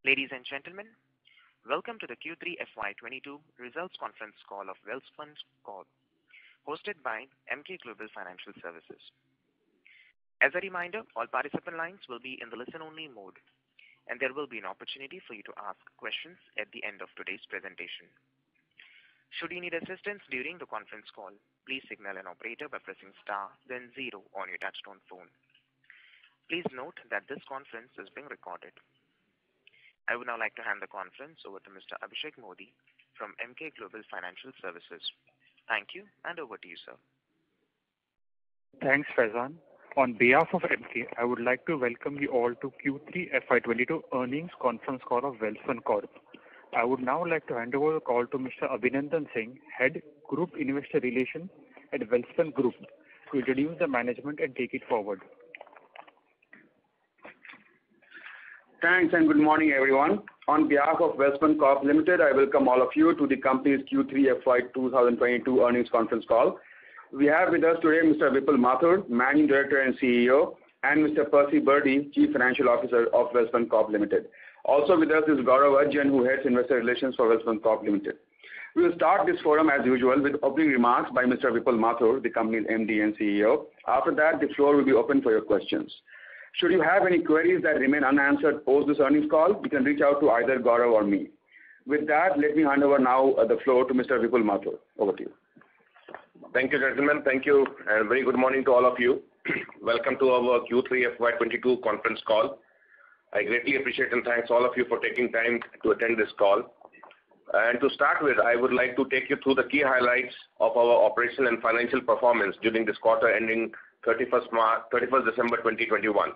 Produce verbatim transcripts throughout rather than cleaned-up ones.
Ladies and gentlemen, welcome to the Q three F Y twenty-two results conference call of Welspun Corp, hosted by Emkay Global Financial Services. As a reminder, all participant lines will be in the listen-only mode, and there will be an opportunity for you to ask questions at the end of today's presentation. Should you need assistance during the conference call, please signal an operator by pressing star, then zero on your touchtone phone. Please note that this conference is being recorded. I would now like to hand the conference over to Mister Abhishek Modi from Emkay Global Financial Services. Thank you, and over to you, sir. Thanks, Faizan. On behalf of Emkay, I would like to welcome you all to Q three F Y twenty-two earnings conference call of Welspun Corp. I would now like to hand over the call to Mister Abhinandan Singh, Head Group Investor Relations at Welspun Group, to introduce the management and take it forward. Thanks and good morning, everyone. On behalf of Welspun Corp Limited, I welcome all of you to the company's Q three F Y twenty twenty-two earnings conference call. We have with us today Mister Vipul Mathur, Managing Director and C E O, and Mister Percy Birdie, Chief Financial Officer of Welspun Corp Limited. Also with us is Gaurav Arjan, who heads Investor Relations for Welspun Corp Limited. We will start this forum as usual with opening remarks by Mister Vipul Mathur, the company's M D and C E O. After that, the floor will be open for your questions. Should you have any queries that remain unanswered post this earnings call, you can reach out to either Gaurav or me. With that, let me hand over now the floor to Mister Vipul Mathur. Over to you. Thank you, gentlemen. Thank you, and very good morning to all of you. Welcome to our Q three F Y twenty-two conference call. I greatly appreciate and thanks all of you for taking time to attend this call. And to start with, I would like to take you through the key highlights of our operational and financial performance during this quarter ending thirty-first December twenty twenty-one.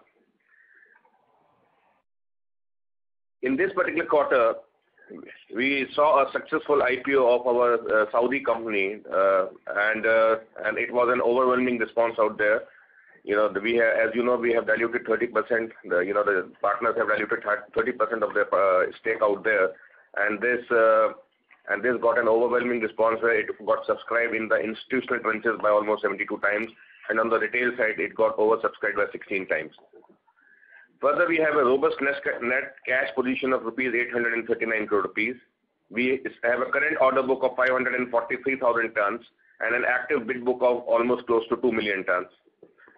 In this particular quarter, we saw a successful I P O of our uh, Saudi company, uh, and uh, and it was an overwhelming response out there. You know, we have, as you know, we have diluted thirty percent. The, you know, the partners have diluted thirty percent of their uh, stake out there, and this uh, and this got an overwhelming response where it got subscribed in the institutional trenches by almost seventy-two times. And on the retail side, it got oversubscribed by sixteen times. Further, we have a robust net cash position of rupees eight hundred thirty-nine crore rupees. We have a current order book of five hundred forty-three thousand tons and an active bid book of almost close to two million tons.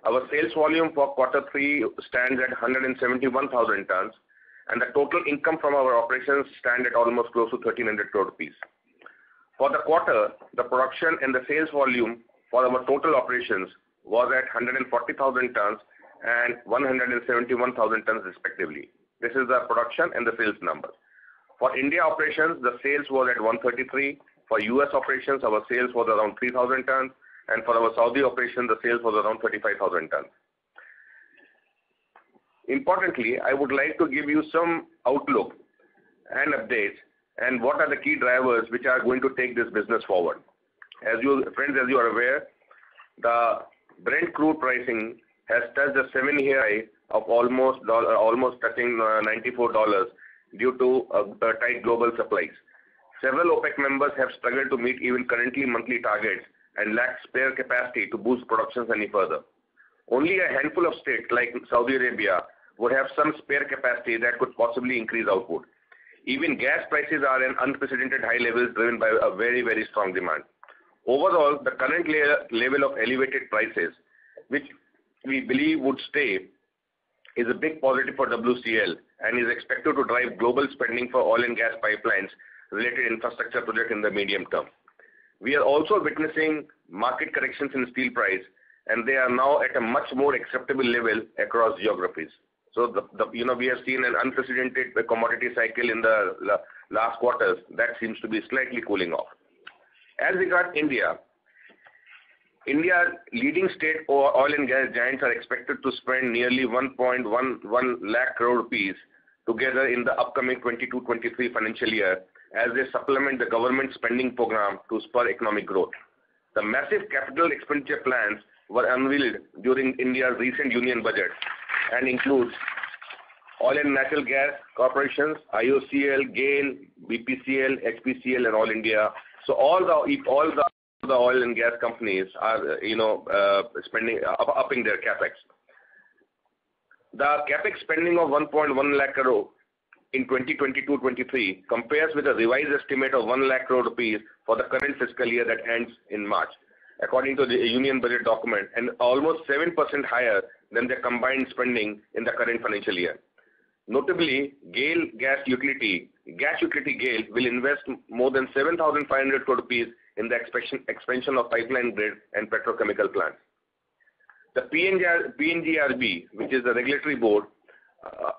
Our sales volume for quarter three stands at one hundred seventy-one thousand tons, and the total income from our operations stand at almost close to thirteen hundred crore rupees. For the quarter, the production and the sales volume for our total operations was at one hundred forty thousand tons and one hundred seventy-one thousand tons respectively. This is the production and the sales number. For India operations, the sales was at one thirty-three. For U S operations, our sales was around three thousand tons. And for our Saudi operation, the sales was around thirty-five thousand tons. Importantly, I would like to give you some outlook and updates and what are the key drivers which are going to take this business forward. As you, friends, as you are aware, the Brent crude pricing has touched a seven-year high of almost almost touching ninety-four dollars due to uh, tight global supplies. Several OPEC members have struggled to meet even currently monthly targets and lack spare capacity to boost productions any further. Only a handful of states like Saudi Arabia would have some spare capacity that could possibly increase output. Even gas prices are at unprecedented high levels driven by a very, very strong demand. Overall, the current level of elevated prices, which we believe would stay, is a big positive for W C L and is expected to drive global spending for oil and gas pipelines related infrastructure projects in the medium term. We are also witnessing market corrections in steel price, and they are now at a much more acceptable level across geographies. So, the, the, you know, we have seen an unprecedented commodity cycle in the last quarters that seems to be slightly cooling off. As regards India, India's leading state oil and gas giants are expected to spend nearly one point one one lakh crore rupees together in the upcoming twenty-two twenty-three financial year as they supplement the government spending program to spur economic growth. The massive capital expenditure plans were unveiled during India's recent union budget and includes Oil and Natural Gas Corporations, I O C L, GAIL, B P C L, H P C L, and All India. So all the all the, the oil and gas companies are you know uh, spending uh, upping their capex. The capex spending of one point one lakh crore in twenty twenty-two twenty-three compares with a revised estimate of one lakh crore rupees for the current fiscal year that ends in March, according to the Union Budget document, and almost seven percent higher than their combined spending in the current financial year. Notably, GAIL Gas Utility, Gas Utility GAIL will invest more than seven thousand five hundred crore rupees in the expansion, expansion of pipeline grid and petrochemical plants. The P N G R B, which is the regulatory board, uh,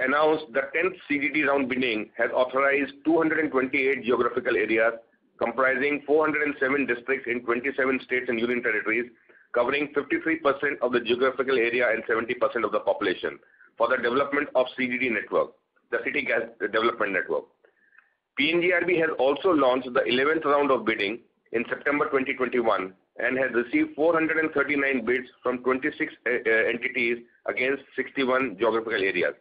announced the tenth C G D round bidding has authorized two hundred twenty-eight geographical areas comprising four hundred seven districts in twenty-seven states and union territories, covering fifty-three percent of the geographical area and seventy percent of the population, for the development of C G D network, the City Gas Development Network. P N G R B has also launched the eleventh round of bidding in September twenty twenty-one and has received four hundred thirty-nine bids from twenty-six uh, entities against sixty-one geographical areas.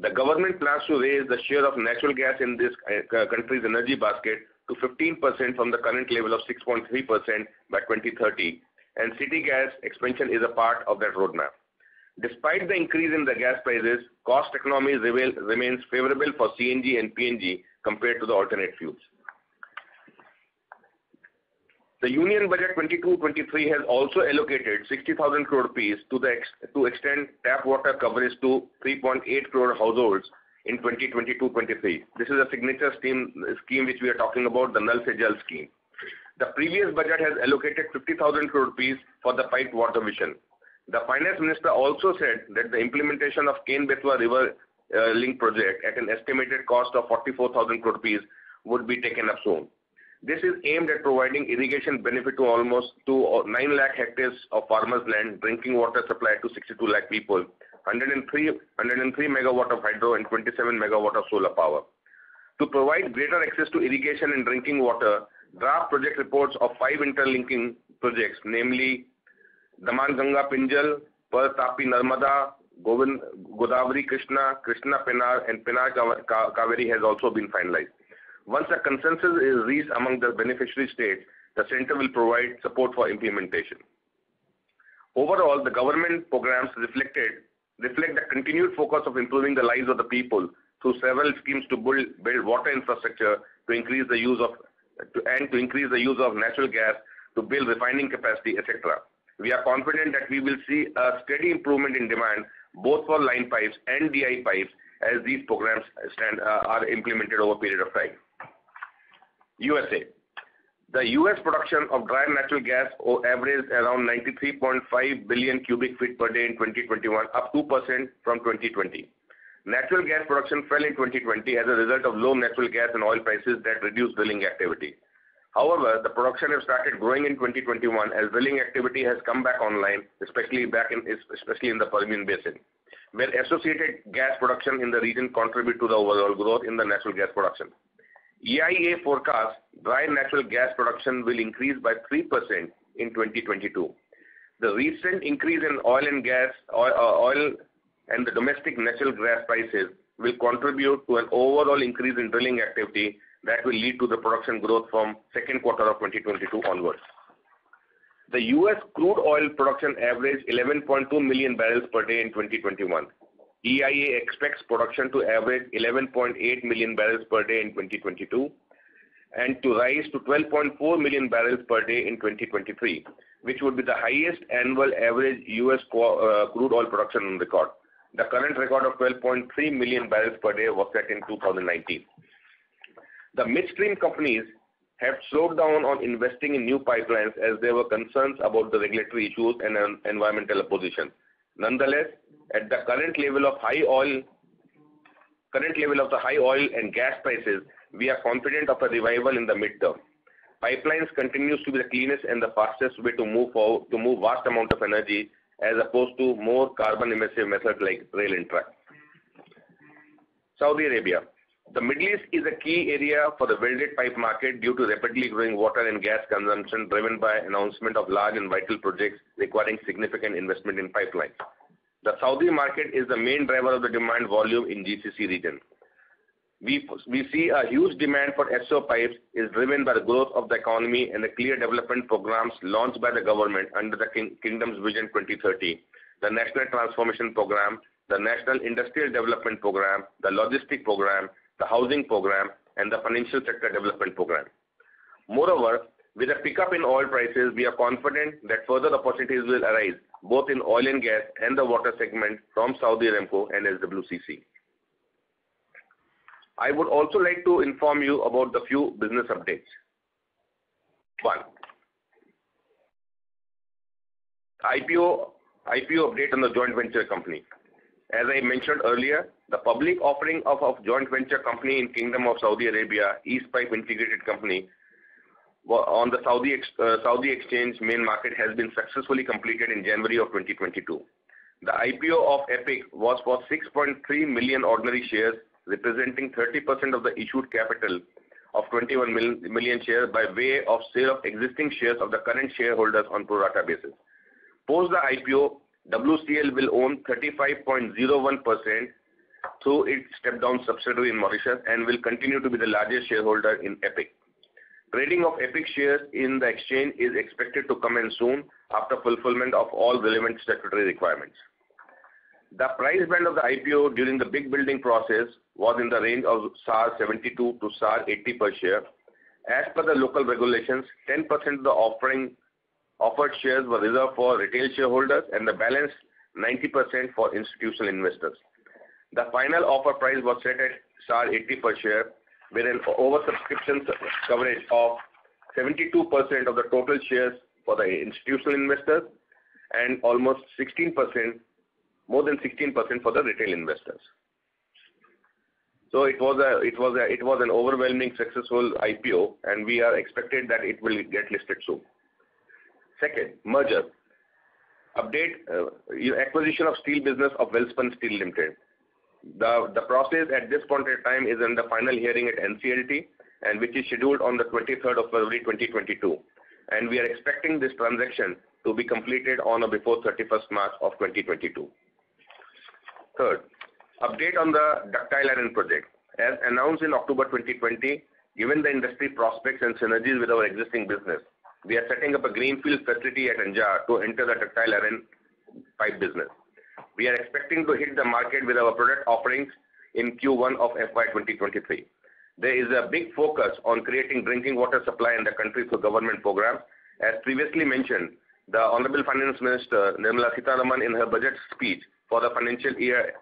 The government plans to raise the share of natural gas in this uh, country's energy basket to fifteen percent from the current level of six point three percent by twenty thirty, and city gas expansion is a part of that roadmap. Despite the increase in the gas prices, cost economy remains favorable for C N G and P N G compared to the alternate fuels. The Union Budget twenty-two twenty-three has also allocated sixty thousand crore rupees to, the ex to extend tap water coverage to three point eight crore households in twenty twenty-two twenty-three. This is a signature scheme, scheme which we are talking about, the Nal Sajal scheme. The previous budget has allocated fifty thousand crore rupees for the piped water mission. The finance minister also said that the implementation of Ken Betwa River uh, link project at an estimated cost of forty-four thousand crore rupees would be taken up soon. This is aimed at providing irrigation benefit to almost to nine lakh hectares of farmers' land, drinking water supply to sixty-two lakh people, one hundred three, one hundred three megawatt of hydro and twenty-seven megawatt of solar power. To provide greater access to irrigation and drinking water, draft project reports of five interlinking projects, namely Daman Ganga Pinjal, Tapi Narmada, Godavari Krishna, Krishna Penar, and Penar Kaveri has also been finalized. Once a consensus is reached among the beneficiary states, the center will provide support for implementation. Overall, the government programs reflected reflect the continued focus of improving the lives of the people through several schemes to build build water infrastructure, to increase the use of to, and to increase the use of natural gas, to build refining capacity, et cetera. We are confident that we will see a steady improvement in demand both for line pipes and D I pipes as these programs stand, uh, are implemented over a period of time. U S A. The U S production of dry natural gas averaged around ninety-three point five billion cubic feet per day in twenty twenty-one, up two percent from twenty twenty. Natural gas production fell in twenty twenty as a result of low natural gas and oil prices that reduced drilling activity. However, the production has started growing in twenty twenty-one as drilling activity has come back online, especially back in especially in the Permian Basin, where associated gas production in the region contribute to the overall growth in the natural gas production. E I A forecasts dry natural gas production will increase by three percent in twenty twenty-two. The recent increase in oil and gas oil, uh, oil and the domestic natural gas prices will contribute to an overall increase in drilling activity that will lead to the production growth from second quarter of twenty twenty-two onwards. The U S crude oil production averaged eleven point two million barrels per day in twenty twenty-one. E I A expects production to average eleven point eight million barrels per day in twenty twenty-two and to rise to twelve point four million barrels per day in twenty twenty-three, which would be the highest annual average U S crude oil production on record. The current record of twelve point three million barrels per day was set in two thousand nineteen. The midstream companies have slowed down on investing in new pipelines as there were concerns about the regulatory issues and environmental opposition. Nonetheless, at the current level of high oil, current level of the high oil and gas prices, we are confident of a revival in the midterm. Pipelines continues to be the cleanest and the fastest way to move forward, to move vast amount of energy as opposed to more carbon-emissive methods like rail and truck. Saudi Arabia. The Middle East is a key area for the welded pipe market due to rapidly growing water and gas consumption driven by announcement of large and vital projects requiring significant investment in pipelines. The Saudi market is the main driver of the demand volume in G C C region. We, we see a huge demand for S O pipes is driven by the growth of the economy and the clear development programs launched by the government under the King, Kingdom's Vision twenty thirty, the National Transformation Program, the National Industrial Development Program, the Logistic Program, the Housing Program, and the Financial Sector Development Program. Moreover, with a pickup in oil prices, we are confident that further opportunities will arise, both in oil and gas and the water segment from Saudi Aramco and S W C C. I would also like to inform you about the few business updates. One, I P O, I P O update on the joint venture company. As I mentioned earlier, the public offering of a joint venture company in Kingdom of Saudi Arabia, East Pipe Integrated Company, on the Saudi, uh, Saudi Exchange main market has been successfully completed in January of twenty twenty-two. The I P O of EPIC was for six point three million ordinary shares, representing thirty percent of the issued capital of twenty-one million shares by way of sale of existing shares of the current shareholders on pro rata basis. Post the I P O, W C L will own thirty-five point zero one percent through its step-down subsidiary in Mauritius and will continue to be the largest shareholder in EPIC. Trading of EPIC shares in the exchange is expected to commence soon after fulfillment of all relevant statutory requirements. The price band of the I P O during the big building process was in the range of S A R seventy-two to S A R eighty per share. As per the local regulations, ten percent of the offering offered shares were reserved for retail shareholders and the balance ninety percent for institutional investors. The final offer price was set at S A R eighty per share, with an oversubscription coverage of seventy-two percent of the total shares for the institutional investors and almost sixteen percent, more than sixteen percent for the retail investors. So it was a, it was a, it was an overwhelming successful I P O, and we are expected that it will get listed soon. Second, merger update: uh, acquisition of steel business of Welspun Steel Limited. The, the process at this point in time is in the final hearing at N C L T, and which is scheduled on the twenty-third of February twenty twenty-two, and we are expecting this transaction to be completed on or before thirty-first March of twenty twenty-two. Third, update on the ductile iron project. As announced in October twenty twenty, given the industry prospects and synergies with our existing business, we are setting up a greenfield facility at Anjar to enter the ductile iron pipe business. We are expecting to hit the market with our product offerings in Q one of F Y twenty twenty-three. There is a big focus on creating drinking water supply in the country through government programs. As previously mentioned, the Honorable Finance Minister Nirmala Sitaraman, in her budget speech for the financial year,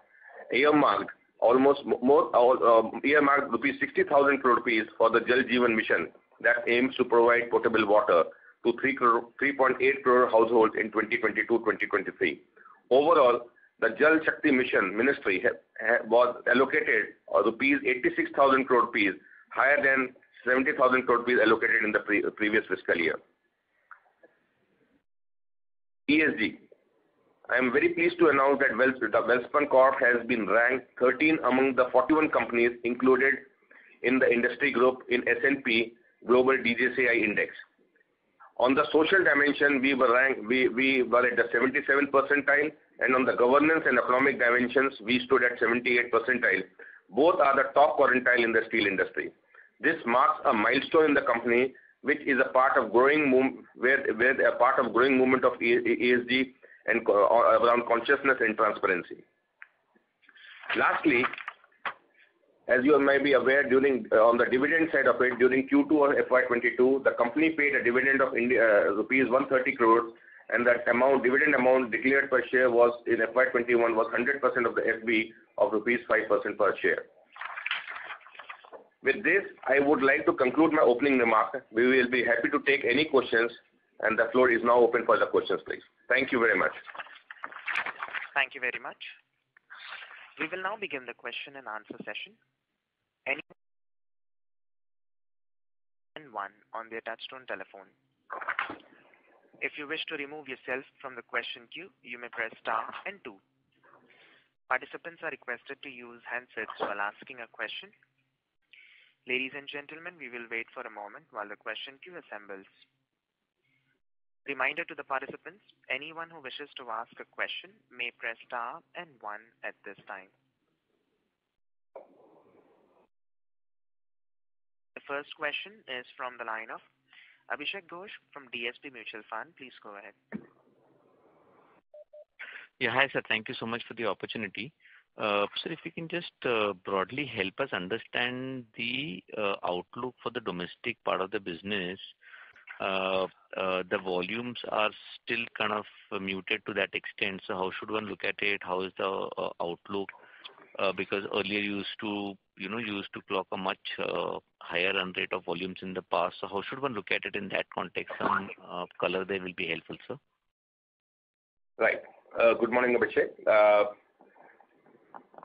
earmarked almost more uh, earmarked rupees sixty thousand crore rupees for the Jal Jeevan Mission that aims to provide potable water to three point eight crore households in twenty twenty-two twenty twenty-three. Overall, the Jal Shakti Mission Ministry ha, ha, was allocated uh, rupees eighty-six thousand crore rupees, higher than seventy thousand crore rupees allocated in the pre previous fiscal year. E S G. I am very pleased to announce that the Welspun Corp has been ranked thirteen among the forty-one companies included in the industry group in S and P Global D J S I Index. On the social dimension, we were ranked, we, we were at the seventy-seventh percentile, and on the governance and economic dimensions, we stood at seventy-eighth percentile. Both are the top quartile in the steel industry. This marks a milestone in the company, which is a part of growing move, where, where a part of growing movement of E S G and uh, around consciousness and transparency. Lastly, as you may be aware, during uh, on the dividend side of it, during Q two of F Y twenty-two, the company paid a dividend of India, uh, rupees one hundred thirty crores, and that amount, dividend amount declared per share was in F Y twenty-one was one hundred percent of the F B of rupees five percent per share. With this, I would like to conclude my opening remark. We will be happy to take any questions, and the floor is now open for the questions, please. Thank you very much. Thank you very much. We will now begin the question and answer session. Anyone on their touchtone telephone. If you wish to remove yourself from the question queue, you may press star and two. Participants are requested to use handsets while asking a question. Ladies and gentlemen, we will wait for a moment while the question queue assembles. Reminder to the participants, anyone who wishes to ask a question may press star and one at this time. First question is from the line of Abhishek Ghosh from D S P Mutual Fund. Please go ahead. Yeah, hi, sir. Thank you so much for the opportunity. Uh, sir, if you can just uh, broadly help us understand the uh, outlook for the domestic part of the business. Uh, uh, the volumes are still kind of uh, muted to that extent. So how should one look at it? How is the uh, outlook? Uh, because earlier you used to, you know, used to clock a much uh, higher run rate of volumes in the past. So how should one look at it in that context? Some uh, color there will be helpful, sir. Right. Uh, good morning, Abhishek. Uh,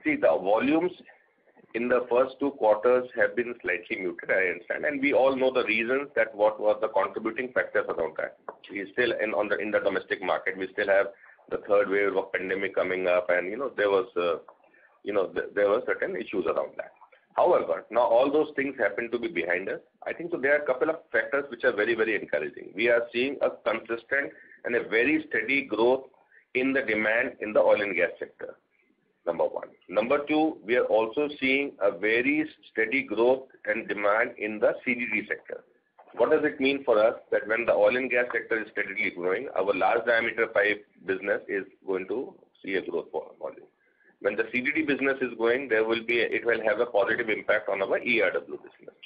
see, the volumes in the first two quarters have been slightly muted, I understand, and we all know the reasons that what was the contributing factors around that. We still in on the in the domestic market, we still have the third wave of pandemic coming up, and you know there was uh, you know th there were certain issues around that. However, now all those things happen to be behind us. I think so. There are a couple of factors which are very very encouraging. We are seeing a consistent and a very steady growth in the demand in the oil and gas sector. Number one. Number two, we are also seeing a very steady growth and demand in the C G D sector. What does it mean for us that when the oil and gas sector is steadily growing, our large diameter pipe business is going to see a growth volume. When the C G D business is going, there will be a, it will have a positive impact on our E R W business.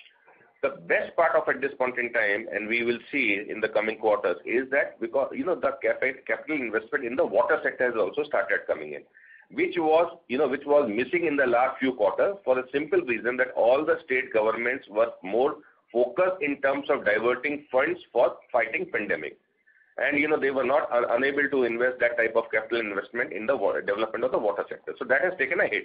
The best part of at this point in time, and we will see in the coming quarters, is that because you know the capital investment in the water sector has also started coming in, which was, you know, which was missing in the last few quarters for a simple reason that all the state governments were more focused in terms of diverting funds for fighting pandemic. And, you know, they were not uh, unable to invest that type of capital investment in the water, development of the water sector. So that has taken a hit.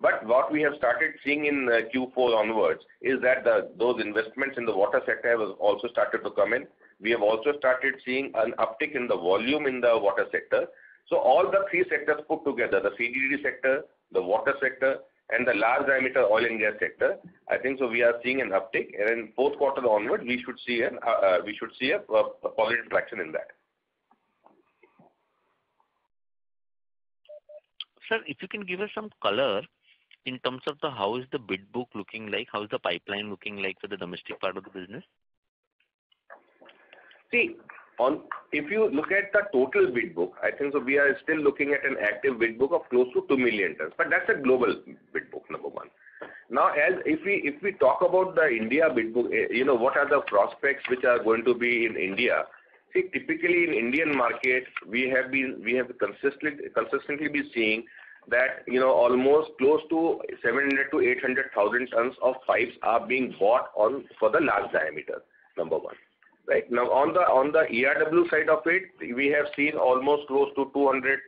But what we have started seeing in uh, Q four onwards is that the, those investments in the water sector have also started to come in. We have also started seeing an uptick in the volume in the water sector. So all the three sectors put together, the C G D sector, the water sector, and the large diameter oil and gas sector, I think so we are seeing an uptick, and in fourth quarter onward, we should see an uh, we should see a, a positive traction in that. Sir, if you can give us some color in terms of the how is the bid book looking like, how is the pipeline looking like for the domestic part of the business? See. On, if you look at the total bid book, I think so we are still looking at an active bid book of close to two million tons, but that's a global bid book, number one. Now, as if we if we talk about the India bid book, you know, what are the prospects which are going to be in India? See, typically in Indian market, we have been we have consistently consistently been seeing that, you know, almost close to seven hundred to eight hundred thousand tons of pipes are being bought on for the large diameter, number one. Right now, on the on the E R W side of it, we have seen almost close to two hundred,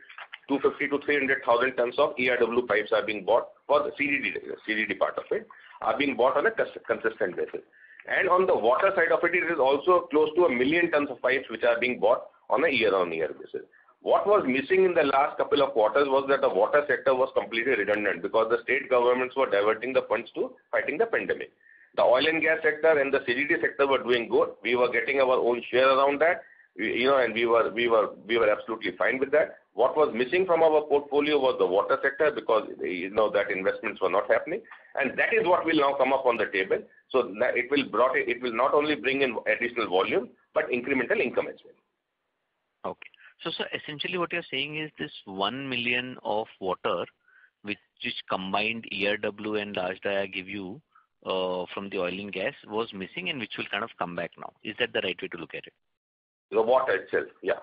two fifty to three hundred thousand tons of E R W pipes are being bought for the C D D part of it, are being bought on a consistent basis. And on the water side of it, it is also close to a million tons of pipes which are being bought on a year-on-year basis. What was missing in the last couple of quarters was that the water sector was completely redundant because the state governments were diverting the funds to fighting the pandemic. The oil and gas sector and the C G D sector were doing good. We were getting our own share around that, we, you know, and we were we were we were absolutely fine with that. What was missing from our portfolio was the water sector because you know that investments were not happening, and that is what will now come up on the table. So it will brought it will not only bring in additional volume but incremental income as well. Okay. So, so essentially, what you are saying is this one million of water, which which combined E R W and large dia give you. Uh, from the oil and gas was missing and which will kind of come back now. Is that the right way to look at it? The water itself, yeah.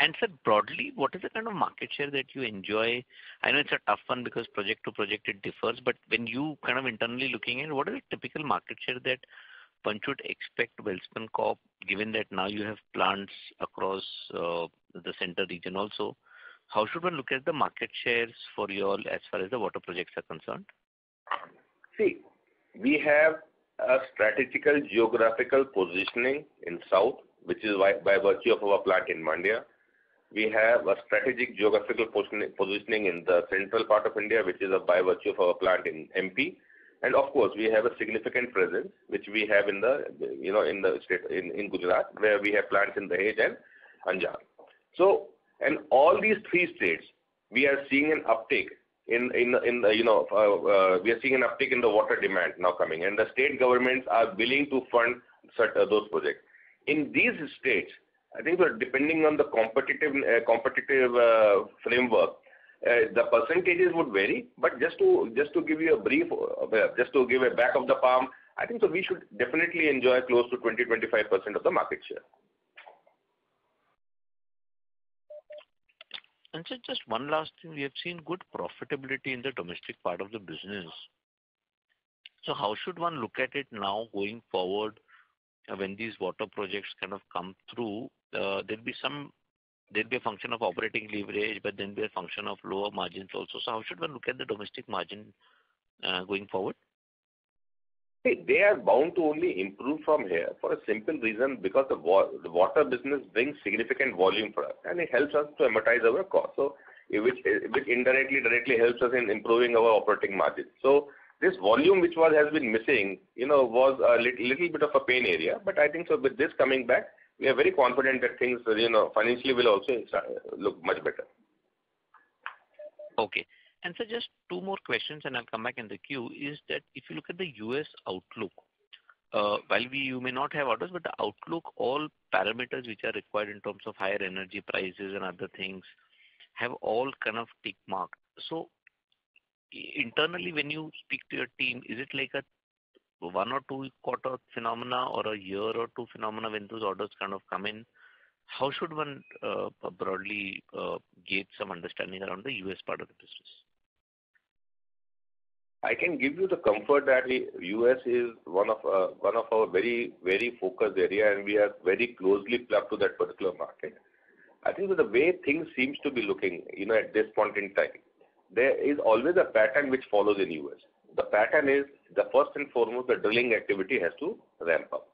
And sir, broadly, what is the kind of market share that you enjoy? I know it's a tough one because project to project it differs, but when you kind of internally looking at what is the typical market share that one should expect Welspun Corp, given that now you have plants across uh, the center region also, how should one look at the market shares for you all as far as the water projects are concerned? See, we have a strategical geographical positioning in South, which is by, by virtue of our plant in Mandya. We have a strategic geographical positioning in the central part of India, which is a, by virtue of our plant in M P. And of course, we have a significant presence, which we have in the, you know, in the state, in, in Gujarat, where we have plants in Dahej and Anjar. So, and all these three states, we are seeing an uptake In in in the, you know uh, uh, we are seeing an uptick in the water demand now coming, and the state governments are willing to fund such uh, those projects. In these states, I think that depending on the competitive uh, competitive uh, framework, uh, the percentages would vary. But just to just to give you a brief, uh, just to give a back of the palm, I think so we should definitely enjoy close to twenty to twenty-five percent of the market share. And so just one last thing, we have seen good profitability in the domestic part of the business. So how should one look at it now going forward? When these water projects kind of come through, uh, there'll be some, there'll be a function of operating leverage, but then there'll be a function of lower margins also. So how should one look at the domestic margin uh, going forward? They are bound to only improve from here for a simple reason, because the, wa the water business brings significant volume for us and it helps us to amortize our cost. So, which, which indirectly, directly helps us in improving our operating margins. So, this volume which was has been missing, you know, was a little, little bit of a pain area. But I think so with this coming back, we are very confident that things, you know, financially will also look much better. Okay. And so just two more questions and I'll come back in the queue, is that if you look at the U S outlook, uh, while we you may not have orders, but the outlook, all parameters which are required in terms of higher energy prices and other things have all kind of tick marked. So internally, when you speak to your team, is it like a one or two quarter phenomena or a year or two phenomena when those orders kind of come in? How should one uh, broadly uh, gauge some understanding around the U S part of the business? I can give you the comfort that the U S is one of uh, one of our very very focused area, and we are very closely plugged to that particular market. I think that the way things seems to be looking, you know, at this point in time, there is always a pattern which follows in U S. The pattern is the first and foremost the drilling activity has to ramp up,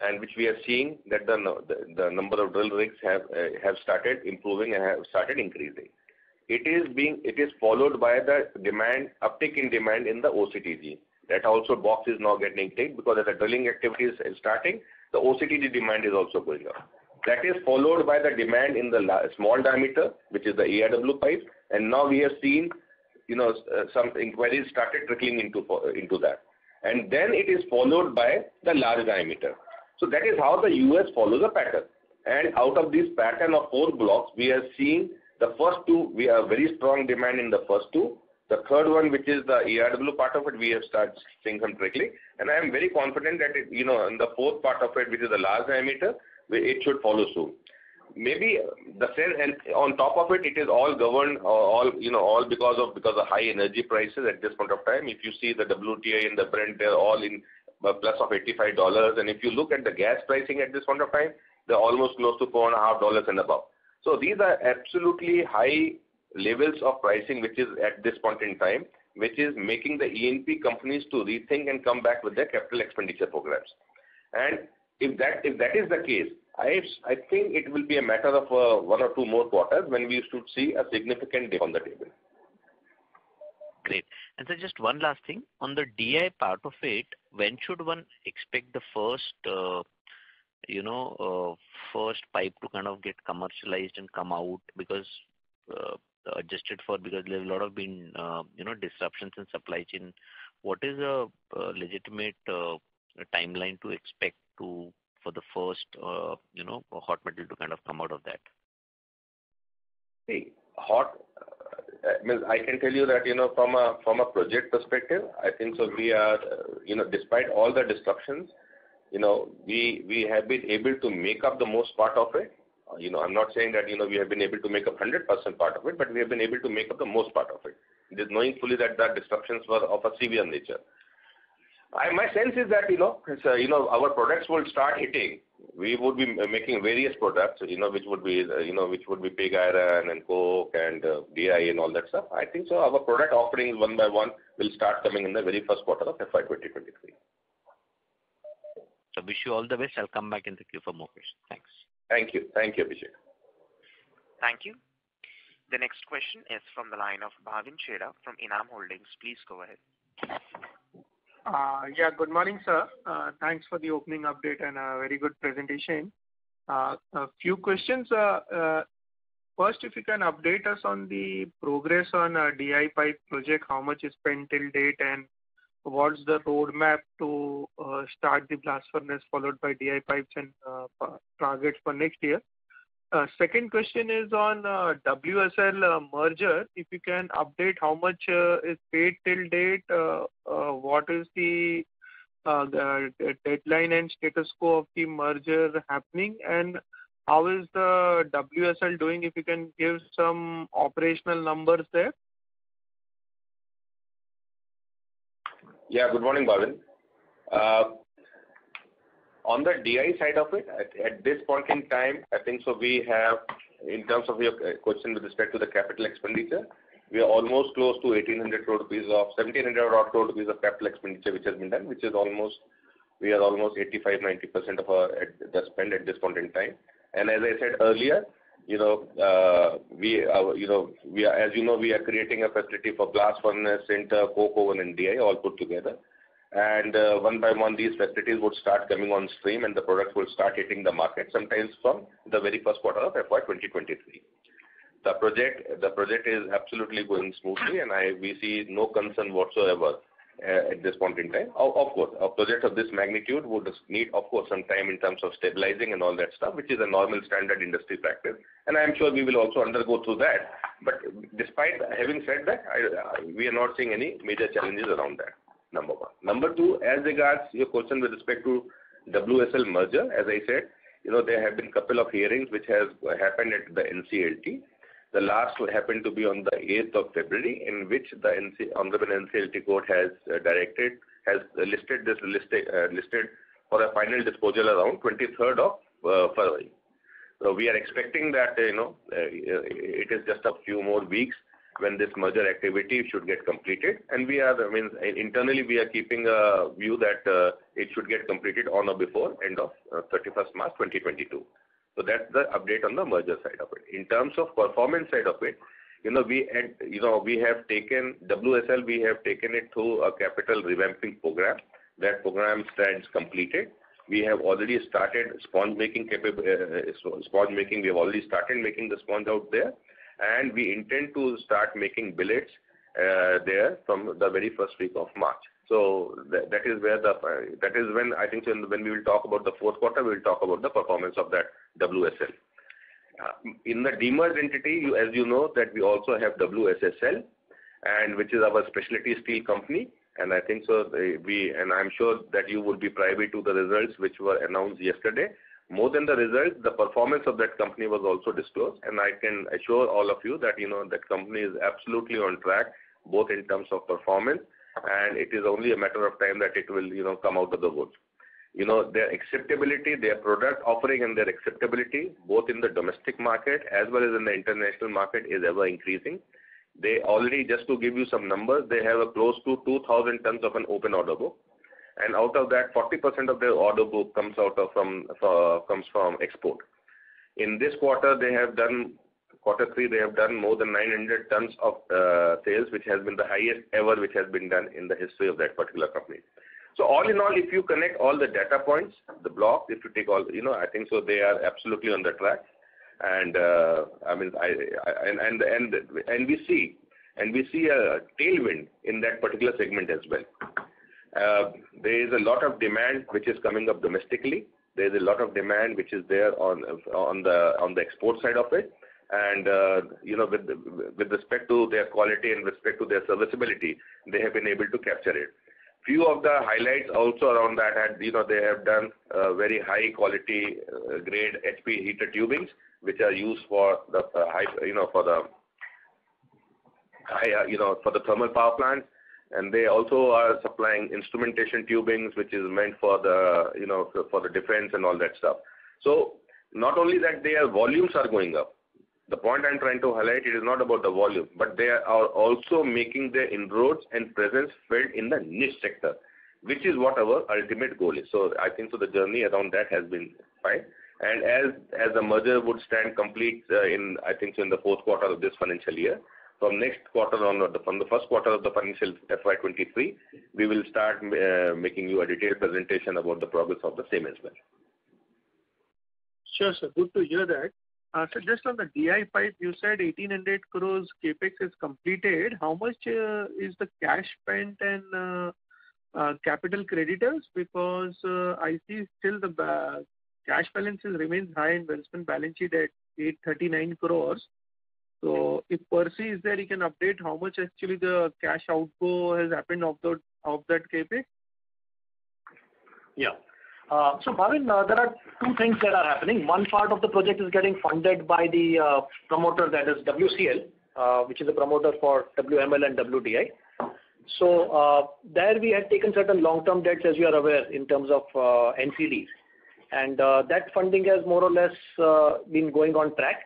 and which we are seeing that the the, the number of drill rigs have uh, have started improving and have started increasing. It is being it is followed by the demand uptick in demand in the O C T G. That also box is now getting ticked, because as the drilling activity is starting, the O C T G demand is also going up. That is followed by the demand in the small diameter, which is the E R W pipe, and now we have seen, you know, uh, some inquiries started trickling into uh, into that, and then it is followed by the large diameter. So that is how the U S follows a pattern. And out of this pattern of four blocks, we are seeing the first two, we have very strong demand in the first two. The third one, which is the E R W part of it, we have started seeing some trickling. And I am very confident that, it, you know, in the fourth part of it, which is the large diameter, it should follow soon. Maybe the sense, and on top of it, it is all governed, all, you know, all because of because of high energy prices at this point of time. If you see the W T I and the Brent, they are all in plus of eighty-five dollars, and if you look at the gas pricing at this point of time, they're almost close to four and a half dollars and above. So these are absolutely high levels of pricing, which is at this point in time, which is making the E and P companies to rethink and come back with their capital expenditure programs. And if that if that is the case, I I think it will be a matter of uh, one or two more quarters when we should see a significant dip on the table. Great. And so just one last thing on the D I part of it, when should one expect the first, uh, you know, uh, first pipe to kind of get commercialized and come out, because uh, adjusted for, because there have a lot of been, uh, you know, disruptions in supply chain. What is a, a legitimate uh, a timeline to expect to, for the first, uh, you know, hot metal to kind of come out of that? See, hot, I mean, I can tell you that, you know, from a from a project perspective, I think so we are, uh, you know, despite all the disruptions, you know, we we have been able to make up the most part of it. Uh, you know, I'm not saying that, you know, we have been able to make up one hundred percent part of it, but we have been able to make up the most part of it. It is knowing fully that the disruptions were of a severe nature. I, my sense is that, you know, uh, you know, our products will start hitting. We would be making various products, you know, which would be, uh, you know, which would be pig iron and coke and uh, D I and all that stuff. I think so. Our product offerings one by one will start coming in the very first quarter of F Y twenty twenty-three. So wish you all the best. I'll come back in the queue for more questions. Thanks. Thank you. Thank you, Abhishek. Thank you. The next question is from the line of Bhavin Chheda from Inam Holdings. Please go ahead. Uh, yeah, good morning, sir. Uh, thanks for the opening update and a very good presentation. Uh, a few questions. Uh, uh, first, if you can update us on the progress on uh, D I pipe project, how much is spent till date and what's the roadmap to uh, start the blast furnace followed by D I pipes and uh, targets for next year? Uh, second question is on uh, W S L uh, merger. If you can update how much uh, is paid till date, uh, uh, what is the uh, the deadline and status quo of the merger happening, and how is the W S L doing? If you can give some operational numbers there. Yeah, good morning, Bhavin. Uh, on the D I side of it, at, at this point in time, I think so we have, in terms of your question with respect to the capital expenditure, we are almost close to eighteen hundred crore rupees of, seventeen hundred crore rupees of capital expenditure which has been done, which is almost, we are almost eighty-five to ninety percent of our at the spend at this point in time. And as I said earlier, you know, uh, we, uh, you know, we are, as you know, we are creating a facility for blast furnace, center, coke oven, and D I all put together. And uh, one by one, these facilities would start coming on stream, and the products will start hitting the market sometimes from the very first quarter of F Y twenty twenty-three. The project, the project is absolutely going smoothly, and I we see no concern whatsoever. Uh, at this point in time, of, of course, a project of this magnitude would need, of course, some time in terms of stabilizing and all that stuff, which is a normal standard industry practice. And I'm sure we will also undergo through that. But despite having said that, I, I, we are not seeing any major challenges around that, number one. Number two, as regards your question with respect to W S L merger, as I said, you know, there have been a couple of hearings which has happened at the N C L T. The last happened to be on the eighth of February, in which the Honorable N C L T Court has uh, directed, has listed this listed, uh, listed for a final disposal around twenty-third of February. So we are expecting that, you know, uh, it is just a few more weeks when this merger activity should get completed. And we are, I mean, internally we are keeping a view that uh, it should get completed on or before end of uh, thirty-first March twenty twenty-two. So that's the update on the merger side of it. In terms of performance side of it, you know, we had, you know, we have taken W S L, we have taken it through a capital revamping program. That program stands completed. We have already started sponge making capable uh, sponge making. We have already started making the sponge out there, and we intend to start making billets uh, there from the very first week of March. So that, that is where the uh, that is when I think when we will talk about the fourth quarter, we will talk about the performance of that W S L. Uh, in the demerged entity, you, as you know, that we also have W S S L, and which is our specialty steel company. And I think so they, we and I'm sure that you would be privy to the results which were announced yesterday. More than the results, the performance of that company was also disclosed, and I can assure all of you that, you know, that company is absolutely on track, both in terms of performance. And it is only a matter of time that it will, you know, come out of the woods. You know, their acceptability, their product offering and their acceptability, both in the domestic market as well as in the international market, is ever increasing. They already, just to give you some numbers, they have a close to two thousand tons of an open order book. And out of that, forty percent of their order book comes out of from, uh, comes from export. In this quarter, they have done, quarter three, they have done more than nine hundred tons of uh, sales, which has been the highest ever, which has been done in the history of that particular company. So all in all, if you connect all the data points, the blocks, if you take all, you know, I think so they are absolutely on the track. And uh, I mean, I, I and, and and and we see and we see a tailwind in that particular segment as well. Uh, there is a lot of demand which is coming up domestically. There is a lot of demand which is there on on the on the export side of it. And, uh, you know, with, with respect to their quality and respect to their serviceability, they have been able to capture it. Few of the highlights also around that had, you know, they have done uh, very high quality uh, grade H P heater tubings, which are used for the uh, high, you know, for the high, uh, you know, for the thermal power plants. And they also are supplying instrumentation tubings, which is meant for the, you know, for the defense and all that stuff. So not only that, their volumes are going up. The point I'm trying to highlight, it is not about the volume, but they are also making their inroads and presence felt in the niche sector, which is what our ultimate goal is. So I think so the journey around that has been fine. And as as the merger would stand complete uh, in, I think so in the fourth quarter of this financial year, from next quarter onward, from the first quarter of the financial F Y twenty-three, we will start uh, making you a detailed presentation about the progress of the same as well. Sure, sir. Good to hear that. Uh, so just on the D I pipe, you said eighteen hundred crores capex is completed. How much uh, is the cash spent, and uh, uh, capital creditors because uh, I see still the ba cash balances remains high in Welspun balance sheet at eight hundred thirty-nine crores. So if Percy is there, he can update how much actually the cash outgo has happened of, the, of that K P I? Yeah. Uh, so, Bhavin, uh, there are two things that are happening. One part of the project is getting funded by the uh, promoter, that is W C L, uh, which is a promoter for W M L and W D I. So, uh, there we had taken certain long-term debts, as you are aware, in terms of uh, N C Ds. And uh, that funding has more or less uh, been going on track.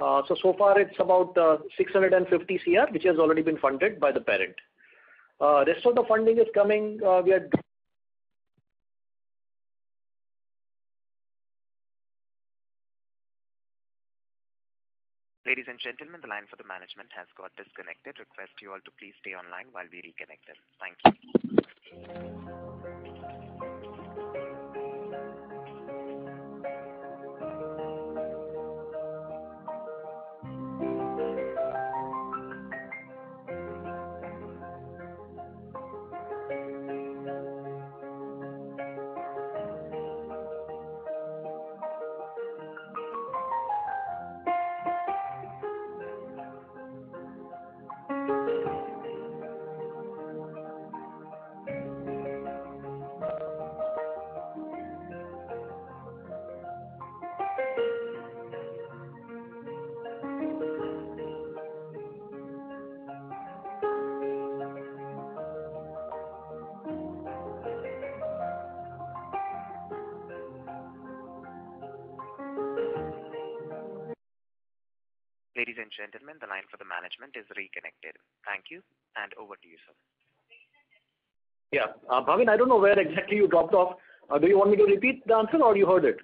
Uh, so, so far it's about uh, six hundred fifty crore, which has already been funded by the parent. Uh, rest of the funding is coming, uh, we are Ladies and gentlemen, the line for the management has got disconnected. Request you all to please stay online while we reconnect them. Thank you. Ladies and gentlemen, the line for the management is reconnected. Thank you, and over to you, sir. Yeah, uh, Bhavin, I don't know where exactly you dropped off. Uh, do you want me to repeat the answer, or you heard it?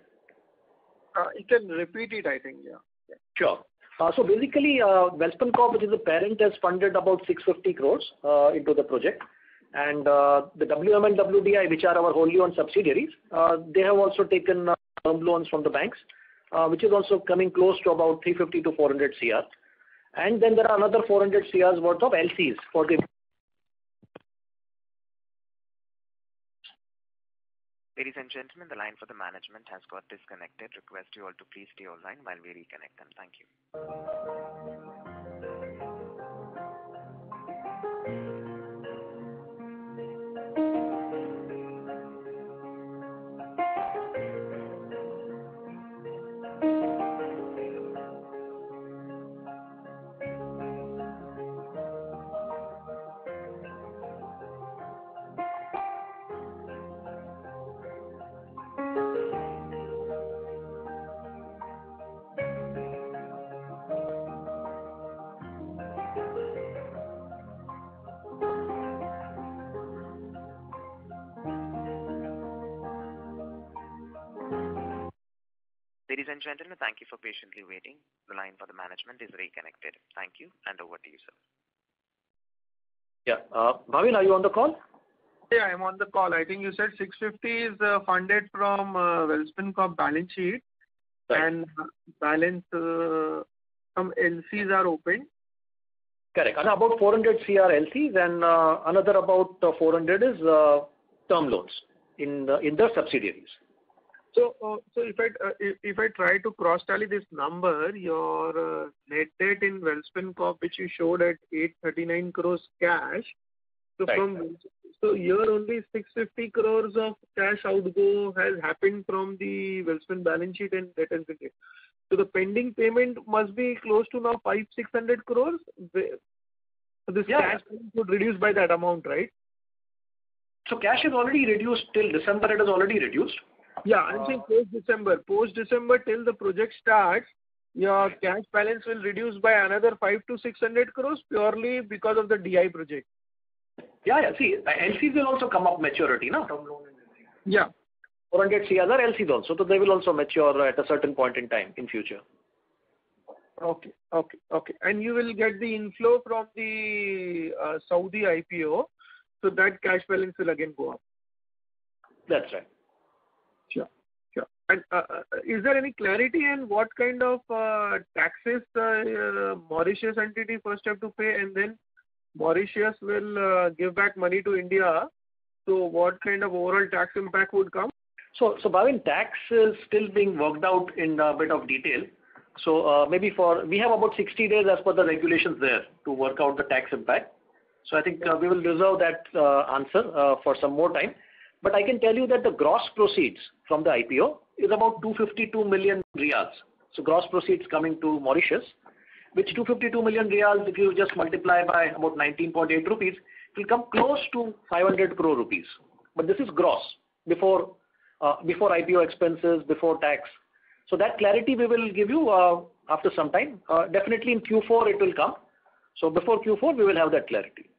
Uh, you can repeat it, I think, yeah. yeah. Sure. Uh, so basically, uh, Welspun Corp, which is the parent, has funded about six hundred fifty crores uh, into the project. And uh, the W M and W D I, which are our wholly owned subsidiaries, uh, they have also taken uh, term loans from the banks. Uh, which is also coming close to about three fifty to four hundred crore. And then there are another four hundred crores worth of L Cs for the... Ladies and gentlemen, the line for the management has got disconnected. Request you all to please stay online while we reconnect them. Thank you. Ladies and gentlemen, thank you for patiently waiting. The line for the management is reconnected. Thank you, and over to you, sir. Yeah. Uh, Bhavin, are you on the call? Yeah, I'm on the call. I think you said six hundred fifty is uh, funded from uh, Welspun Corp balance sheet, right. And balance uh, some L Cs are open. Correct. And about four hundred crore L Cs, and uh, another about uh, four hundred is uh, term loans in the, in the subsidiaries. So, uh, so if I uh, if, if I try to cross tally this number, your uh, net debt in Welspun Corp, which you showed at eight hundred thirty-nine crores cash, so right. from so here only six hundred fifty crores of cash outgo has happened from the Welspun balance sheet, and that has been paid. So the pending payment must be close to now five six hundred crores. So this yeah. cash would reduce by that amount, right? So cash is already reduced till December. It is already reduced. Yeah, I'm uh, saying post-December. Post-December till the project starts, your cash balance will reduce by another five to six hundred crores purely because of the D I project. Yeah, yeah. See, L Cs will also come up maturity, no? Yeah. four hundred crores are L Cs also, so they will also mature at a certain point in time in future. Okay, okay, okay. And you will get the inflow from the uh, Saudi I P O, so that cash balance will again go up. That's right. Sure, sure. And uh, is there any clarity in what kind of uh, taxes the uh, Mauritius entity first have to pay, and then Mauritius will uh, give back money to India So what kind of overall tax impact would come? So, so Bhavin, tax is still being worked out in a bit of detail. So uh, maybe for, we have about sixty days as per the regulations there to work out the tax impact. So I think uh, we will reserve that uh, answer uh, for some more time. But I can tell you that the gross proceeds from the I P O is about two hundred fifty-two million riyals. So gross proceeds coming to Mauritius, which two hundred fifty-two million riyals, if you just multiply by about nineteen point eight rupees, it will come close to five hundred crore rupees. But this is gross, before uh, before I P O expenses, before tax. So that clarity we will give you uh, after some time. Uh, definitely in Q four it will come. So before Q four we will have that clarity.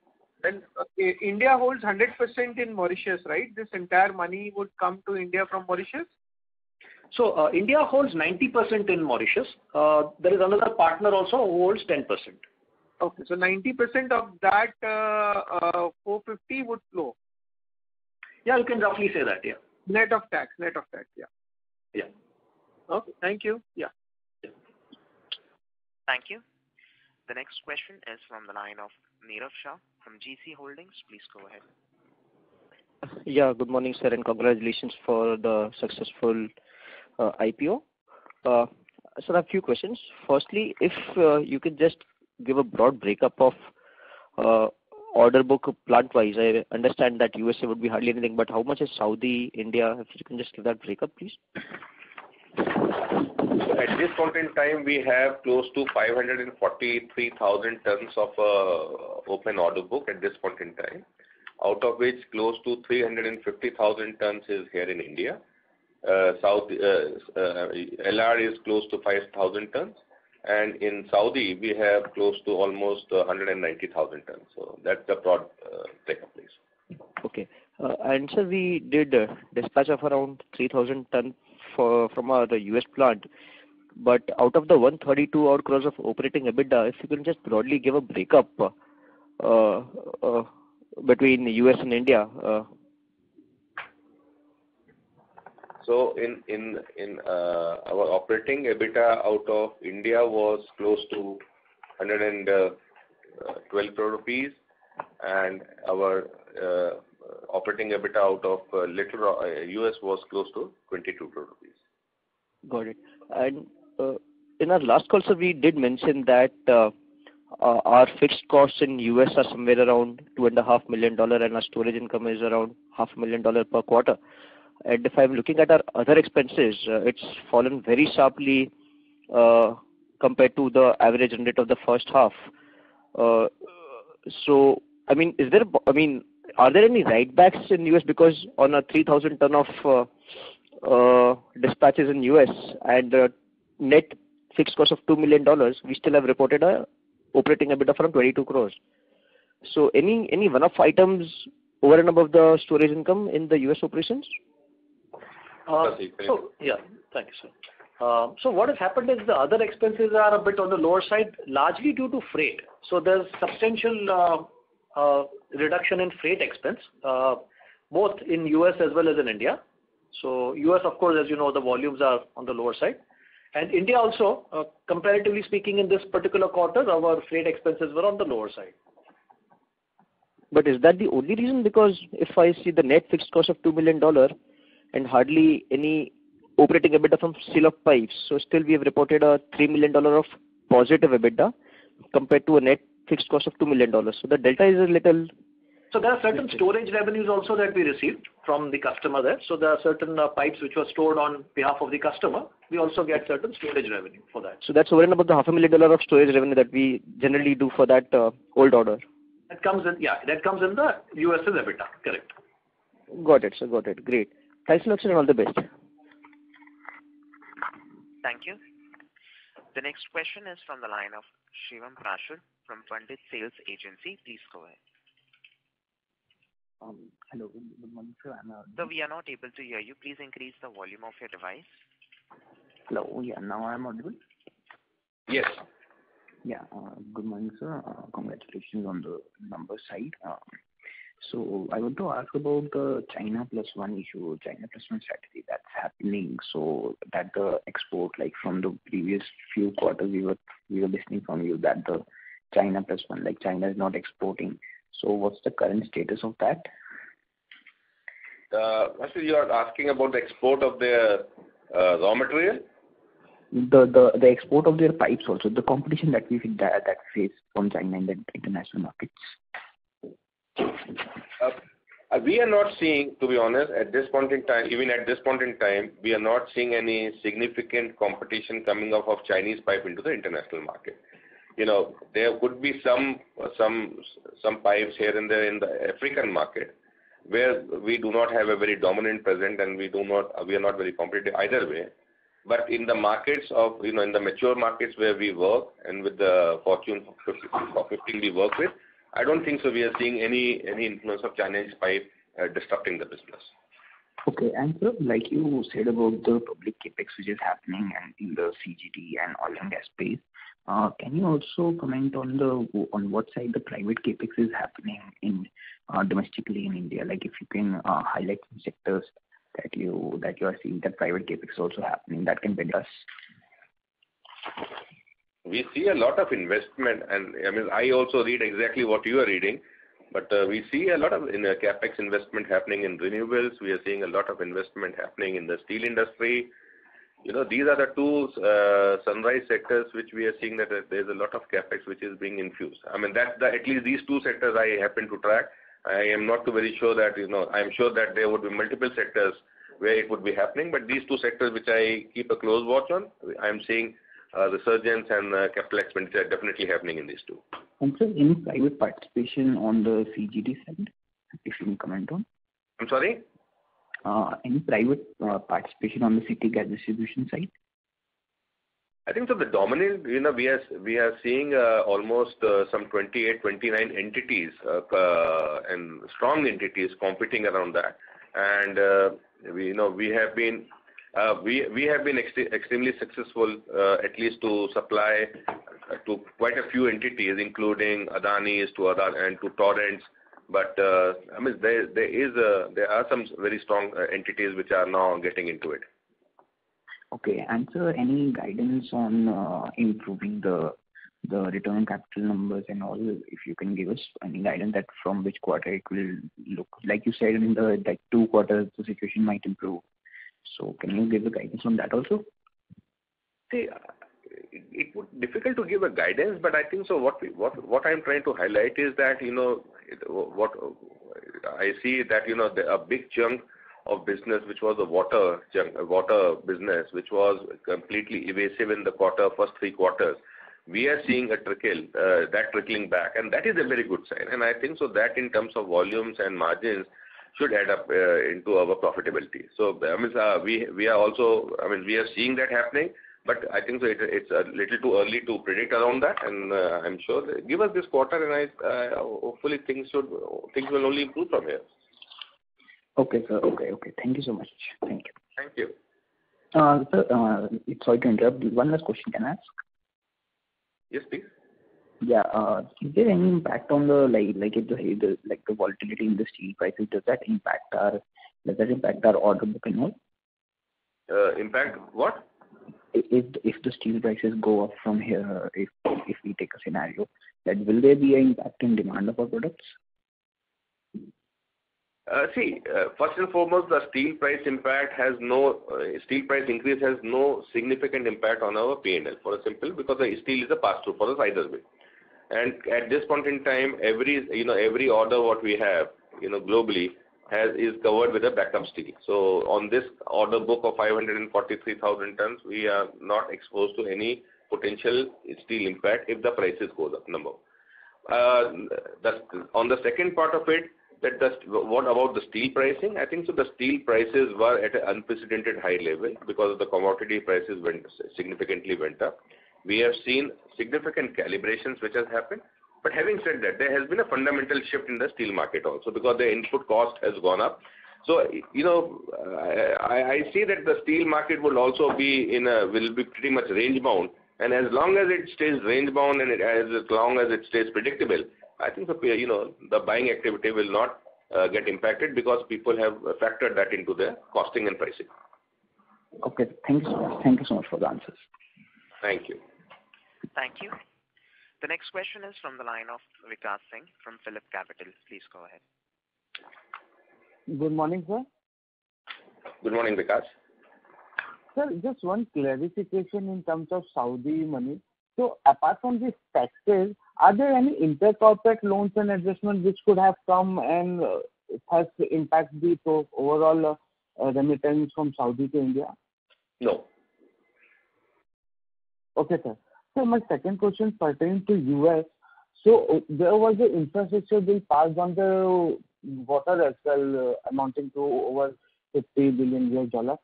And uh, India holds one hundred percent in Mauritius, right? This entire money would come to India from Mauritius? So uh, India holds ninety percent in Mauritius. Uh, there is another partner also who holds ten percent. Okay, so ninety percent of that uh, uh, four hundred fifty would flow. Yeah, you can roughly say that, yeah. Net of tax, net of tax, yeah. Yeah. Okay, thank you. Yeah. yeah. Thank you. The next question is from the line of Nirav Shah from G C Holdings. Please go ahead. Yeah, good morning, sir, and congratulations for the successful uh, I P O. Uh, so I have a few questions. Firstly, if uh, you could just give a broad breakup of uh, order book plant-wise. I understand that U S A would be hardly anything, but how much is Saudi, India? If you can just give that breakup, please. At this point in time, we have close to five hundred forty-three thousand tons of uh, open order book at this point in time, out of which close to three hundred fifty thousand tons is here in India. Uh, South uh, uh, L R is close to five thousand tons, and in Saudi, we have close to almost uh, one hundred ninety thousand tons. So that's the broad uh, breakup, please. Okay. Uh, and sir, we did uh, dispatch of around three thousand tons for, from our U S plant, but out of the one hundred thirty-two odd crores of operating EBITDA, if you can just broadly give a breakup uh, uh, between the U S and India. Uh. So in in in uh, our operating EBITDA out of India was close to one hundred twelve crore rupees, and our uh, operating EBITDA out of uh, little, uh, U S was close to twenty-two crore rupees. Got it. And uh, in our last call, sir, we did mention that uh, uh, our fixed costs in U S are somewhere around two and a half million dollar, and our storage income is around half a million dollar per quarter. And if I'm looking at our other expenses, uh, it's fallen very sharply uh, compared to the average run rate of the first half. Uh, so, I mean, is there? I mean. Are there any write-backs in U S? Because on a three thousand ton of uh, uh, dispatches in U S and uh, net fixed cost of two million dollars, we still have reported a operating EBITDA from twenty-two crores. So any any one-off items over and above the storage income in the U S operations? Uh, so, yeah, thank you, sir. Uh, so what has happened is the other expenses are a bit on the lower side, largely due to freight. So there's substantial... Uh, Uh, reduction in freight expense, uh, both in U S as well as in India. So U S, of course, as you know, the volumes are on the lower side. And India also, uh, comparatively speaking, in this particular quarter, our freight expenses were on the lower side. But is that the only reason? Because if I see the net fixed cost of two million dollars and hardly any operating EBITDA from sale of pipes, so still we have reported a three million dollars of positive EBITDA compared to a net fixed cost of two million dollars. So the delta is a little... So there are certain storage revenues also that we received from the customer there. So there are certain uh, pipes which were stored on behalf of the customer. We also get certain storage revenue for that. So that's over and above the half a million dollar of storage revenue that we generally do for that uh, old order. That comes in, yeah, that comes in the U S S EBITDA, correct. Got it, sir, got it. Great. Thanks a lot, sir, and all the best. Thank you. The next question is from the line of Shivam Prashur from Funded Sales Agency. Please go ahead. Um, hello, good morning, sir. I'm, uh, so we are not able to hear you. Please increase the volume of your device. Hello, yeah, now I'm audible? Yes. Yeah, uh, good morning, sir. Uh, congratulations on the number side. Uh, so I want to ask about the China plus one issue, China plus one strategy that's happening. So that the export, like from the previous few quarters, we were, we were listening from you that the China plus one, like China is not exporting. So what's the current status of that? Uh, Mr. You are asking about the export of their uh, raw material? The, the the export of their pipes also, the competition that we that, that face from China in the international markets. Uh, we are not seeing, to be honest, at this point in time, even at this point in time, we are not seeing any significant competition coming off of Chinese pipe into the international market. You know, there could be some some some pipes here and there in the African market, where we do not have a very dominant presence and we do not we are not very competitive either way. But in the markets of, you know, in the mature markets where we work and with the Fortune fifty we work with, I don't think so we are seeing any any influence of Chinese pipe uh, disrupting the business. Okay, and sir, like you said about the public capex which is happening and in the C G D and oil and gas space, uh, can you also comment on the on what side the private capex is happening in uh, domestically in India? Like if you can uh, highlight some sectors that you that you are seeing that private capex also happening that can benefit us. We see a lot of investment, and I mean I also read exactly what you are reading, but uh, we see a lot of in, uh, capex investment happening in renewables. We are seeing a lot of investment happening in the steel industry. You know, these are the two uh, sunrise sectors which we are seeing that uh, there is a lot of capex which is being infused. I mean that the, at least these two sectors I happen to track. I am not too very sure that, you know, I am sure that there would be multiple sectors where it would be happening, but these two sectors which I keep a close watch on, I am seeing uh, resurgence and uh, capital expenditure definitely happening in these two. And sir, any private participation on the C G D side, if you can comment on? I'm sorry? Uh, any private uh, participation on the city gas distribution side? I think so the dominant, you know, we are, we are seeing uh, almost uh, some twenty-eight, twenty-nine entities uh, uh, and strong entities competing around that. And, uh, we, you know, we have been, uh, we, we have been ext extremely successful uh, at least to supply to quite a few entities, including Adani's to Adan and to Torrents. But, uh, I mean, there, there is, a, there are some very strong uh, entities which are now getting into it. Okay, and sir, any guidance on uh, improving the the return on capital numbers and all? If you can give us any guidance that from which quarter it will look like you said in the like two quarters the situation might improve. So can you give a guidance on that also? See, it, it would be difficult to give a guidance, but I think so. What we, what what I am trying to highlight is that, you know, it, what I see that, you know, the, a big chunk of business which was a water water business which was completely evasive in the quarter first three quarters, we are seeing a trickle uh, that trickling back, and that is a very good sign, and I think so that in terms of volumes and margins should add up uh, into our profitability. So I mean, uh, we we are also I mean we are seeing that happening, but I think so it, it's a little too early to predict around that, and uh, I'm sure that give us this quarter and I uh, hopefully things should things will only improve from here. Okay, sir. Okay, okay. Thank you so much. Thank you. Thank you. Uh, sir, uh, sorry to interrupt. One last question can I ask? Yes, please. Yeah. Uh, is there any impact on the like, like if the, the like the volatility in the steel prices? Does that impact our does that impact our order book and all? Uh, impact what? If if the steel prices go up from here, if if we take a scenario, that will there be an impact in demand of our products? Uh, see, uh, first and foremost, the steel price impact has no uh, steel price increase has no significant impact on our P and L for a simple because the steel is a pass-through for us either way. And at this point in time, every you know every order what we have you know globally has is covered with a backup steel. So on this order book of five hundred forty-three thousand tons, we are not exposed to any potential steel impact if the prices goes up. Number uh, the, on the second part of it. That the, what about the steel pricing? I think so the steel prices were at an unprecedented high level because the commodity prices went significantly went up. We have seen significant calibrations which has happened. But having said that, there has been a fundamental shift in the steel market also because the input cost has gone up. So, you know, I, I see that the steel market will also be in a, will be pretty much range bound. And as long as it stays range bound and it, as long as it stays predictable, I think the, you know, the buying activity will not uh, get impacted because people have factored that into their costing and pricing. Okay, thank you so much. Thank you so much for the answers. Thank you. Thank you. The next question is from the line of Vikas Singh from Philip Capital. Please go ahead. Good morning, sir. Good morning, Vikas. Sir, just one clarification in terms of Saudi money. So apart from these taxes, are there any intercorporate loans and adjustments which could have come and uh, has impacted the pro- overall uh, uh, remittance from Saudi to India? No. Okay, sir. So my second question pertains to U S. So there was an infrastructure bill passed on the water as well, uh, amounting to over fifty billion U S dollars.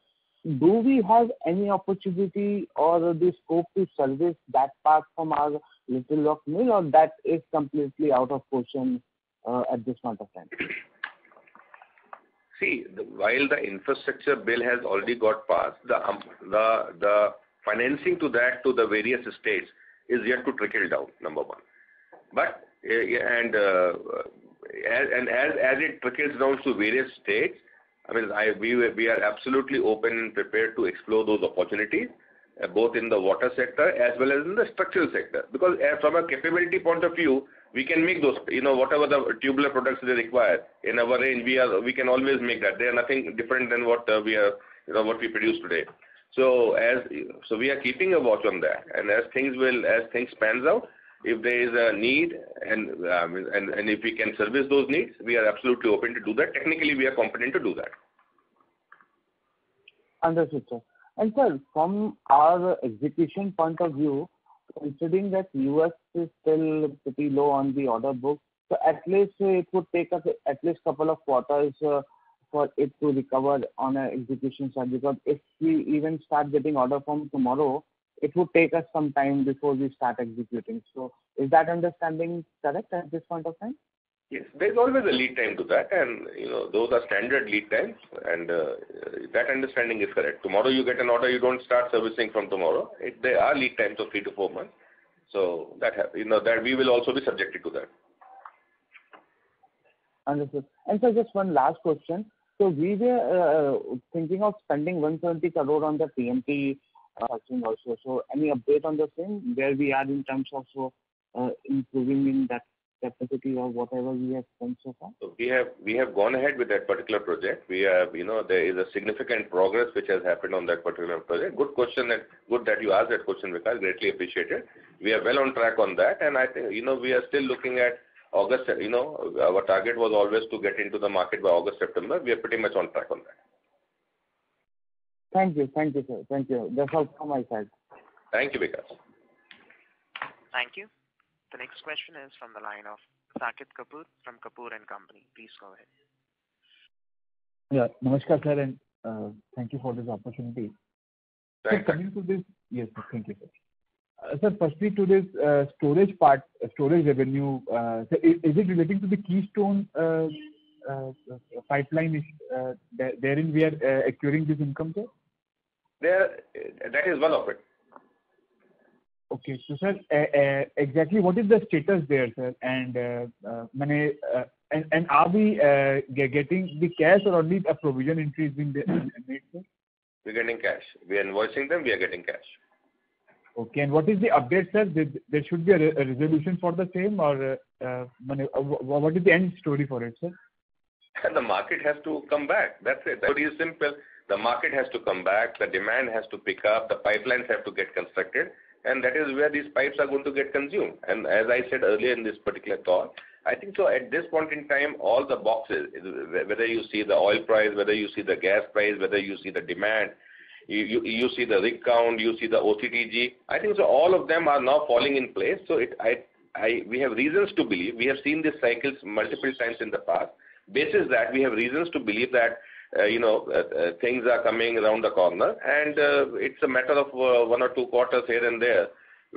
Do we have any opportunity or the scope to service that part from our Little Rock mill, or that is completely out of question uh, at this point of time? See, the, while the infrastructure bill has already got passed, the um, the the financing to that to the various states is yet to trickle down. Number one, but uh, and uh, as, and as as it trickles down to various states. I mean, I, we, we are absolutely open and prepared to explore those opportunities, uh, both in the water sector as well as in the structural sector. Because uh, from a capability point of view, we can make those, you know, whatever the tubular products they require in our range, we are, we can always make that. They are nothing different than what uh, we are, you know, what we produce today. So as, so we are keeping a watch on that. And as things will, as things pans out, if there is a need and, um, and and if we can service those needs, we are absolutely open to do that. Technically, we are competent to do that. Understood, sir. And sir, from our execution point of view, considering that U S is still pretty low on the order book, so at least it would take us at least couple of quarters uh, for it to recover on an execution side. Because if we even start getting order from tomorrow, it would take us some time before we start executing. So is that understanding correct at this point of time? Yes, there's always a lead time to that, and you know those are standard lead times, and uh, that understanding is correct. Tomorrow you get an order, you don't start servicing from tomorrow. It, there are lead times of three to four months, so that you know that we will also be subjected to that. Understood. And so just one last question. So we were uh, thinking of spending one hundred seventy crore on the P M T. Uh, thing also. So any update on the thing, where we are in terms of so, uh, improving in that capacity or whatever we have done so far? So we have we have gone ahead with that particular project. We have, you know, there is a significant progress which has happened on that particular project. Good question, and good that you asked that question, Vikas. Greatly appreciated. We are well on track on that, and I think, you know, we are still looking at August. You know, our target was always to get into the market by August, September. We are pretty much on track on that. Thank you. Thank you, sir. Thank you. That's all from my side. Thank you, Vikas. Thank you. The next question is from the line of Saket Kapoor from Kapoor and Company. Please go ahead. Yeah. Namaskar, sir, and uh, thank you for this opportunity. Thank so, coming to this, yes, sir, thank you, sir. Uh, sir, firstly, to this uh, storage part, uh, storage revenue, uh, so is, is it relating to the Keystone uh, uh, pipeline? Is, uh, there, therein we are uh, accruing this income, sir? There, that is one of it. Okay, so sir, uh, uh, exactly what is the status there, sir? And uh, uh, uh, and, and are we uh, getting the cash, or only a provision entry is being made, sir? We're getting cash. We are invoicing them. We are getting cash. Okay, and what is the update, sir? Did, there should be a, re- a resolution for the same, or uh, uh, what is the end story for it, sir? And the market has to come back. That's it. The story is simple. The market has to come back, the demand has to pick up, the pipelines have to get constructed, and that is where these pipes are going to get consumed. And as I said earlier in this particular call, I think so at this point in time, all the boxes, whether you see the oil price, whether you see the gas price, whether you see the demand, you, you, you see the rig count, you see the O C T G, I think so all of them are now falling in place. So it, I, I, we have reasons to believe, we have seen these cycles multiple times in the past. Basis that, we have reasons to believe that Uh, you know, uh, uh, things are coming around the corner, and uh, it's a matter of uh, one or two quarters here and there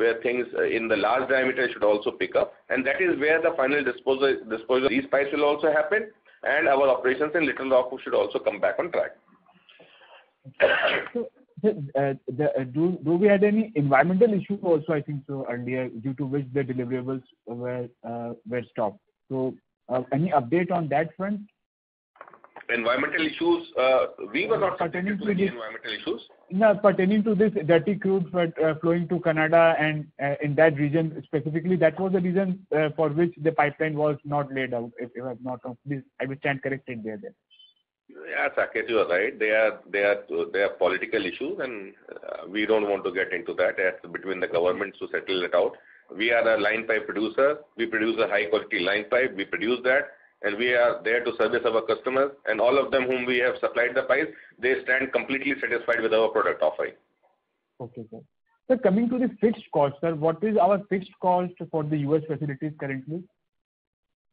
where things uh, in the large diameter should also pick up, and that is where the final disposal, disposal of these pipes will also happen, and our operations in Little Rock should also come back on track. So, uh, the, uh, do, do we had any environmental issue also, I think so, earlier, due to which the deliverables were, uh, were stopped? So, uh, any update on that front? Environmental issues, uh, we were not pertaining to, to the environmental issues. No, pertaining to this dirty crude uh, flowing to Canada and uh, in that region specifically, that was the reason uh, for which the pipeline was not laid out. If, if I'm not, I will stand corrected there. Then. Yeah, Saket, you are right. They are they are they are political issues, and uh, we don't want to get into that. That's between the governments to settle it out. We are a line pipe producer. We produce a high quality line pipe. We produce that, and we are there to service our customers. And all of them whom we have supplied the pipes, they stand completely satisfied with our product offering. Okay, sir. So coming to the fixed cost, sir, what is our fixed cost for the U S facilities currently?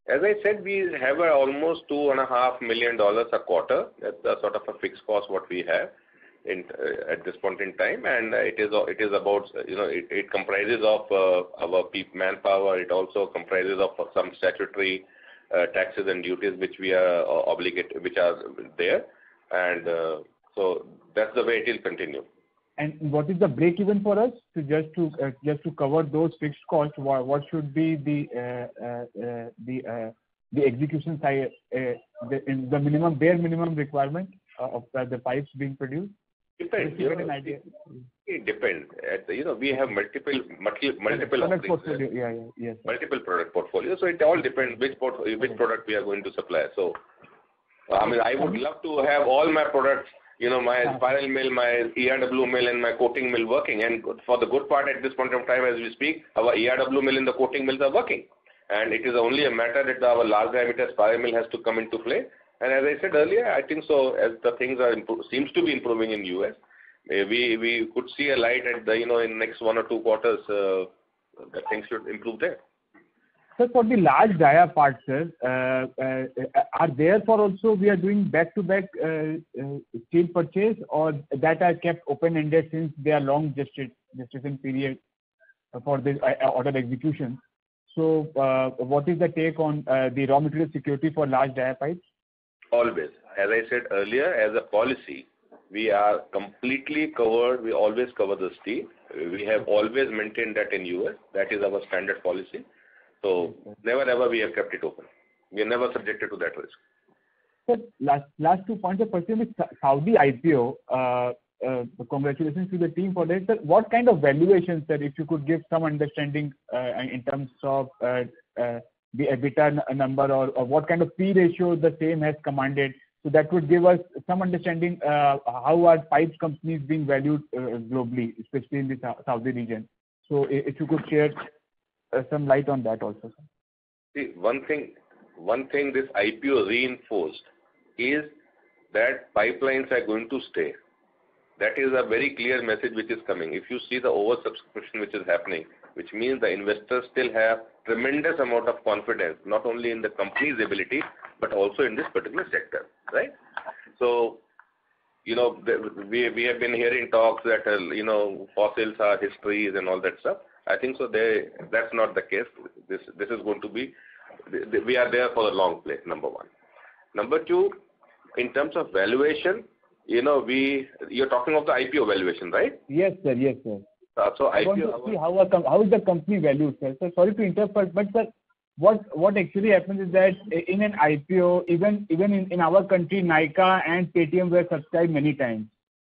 As I said, we have a almost two and a half million dollars a quarter. That's the sort of a fixed cost what we have in uh, at this point in time, and uh, it is it is about you know it, it comprises of uh, our manpower. It also comprises of some statutory uh, taxes and duties which we are obligated, which are there, and uh, so that's the way it will continue. And what is the break even for us to just to uh, just to cover those fixed costs? What, what should be the uh, uh, uh, the uh, the execution side, uh, the, in the minimum bare minimum requirement of the, the pipes being produced? Depends. You know, it, it depends. At the, you know, we have multiple multiple multiple product portfolio. Yeah, yeah, yes. Multiple product portfolio. So it all depends which port, which okay. product we are going to supply. So I mean, I would love to have all my products. You know, my spiral mill, my E R W mill, and my coating mill working. And for the good part, at this point of time, as we speak, our E R W mill and the coating mills are working. And it is only a matter that our large diameter spiral mill has to come into play. And as I said earlier, I think so. As the things are seems to be improving in U S, we we could see a light at the you know in next one or two quarters, uh, that things should improve there. Sir, for the large dia parts, sir, uh, uh, are there for also we are doing back-to-back -back, uh, uh, steel purchase, or that are kept open-ended since they are long gestation period for the uh, order execution? So, uh, what is the take on uh, the raw material security for large dia pipes? Always, as I said earlier, as a policy, we are completely covered. We always cover the steel. We have always maintained that in U S. That is our standard policy. So never ever we have kept it open. We are never subjected to that risk. Sir, last last two points. The first one is Saudi I P O. Uh, uh, congratulations to the team for that. Sir, what kind of valuation, sir, if you could give some understanding uh, in terms of uh, uh, the EBITDA number, or, or what kind of P ratio the same has commanded? So that would give us some understanding uh, how are pipes companies being valued uh, globally, especially in the Saudi region. So if you could share some light on that also, sir. See, one thing, one thing this I P O reinforced is that pipelines are going to stay. That is a very clear message which is coming. If you see the oversubscription which is happening, which means the investors still have tremendous amount of confidence, not only in the company's ability, but also in this particular sector, right? So, you know, we we have been hearing talks that uh, you know fossils are histories and all that stuff. I think so. They, that's not the case. This this is going to be. We are there for the long play. Number one. Number two, in terms of valuation, you know, we you're talking of the I P O valuation, right? Yes, sir. Yes, sir. Uh, so I want to see how a, how is the company valued, sir. Sir, sorry to interrupt, but sir, what what actually happens is that in an I P O, even even in, in our country, Nykaa and Paytm were subscribed many times.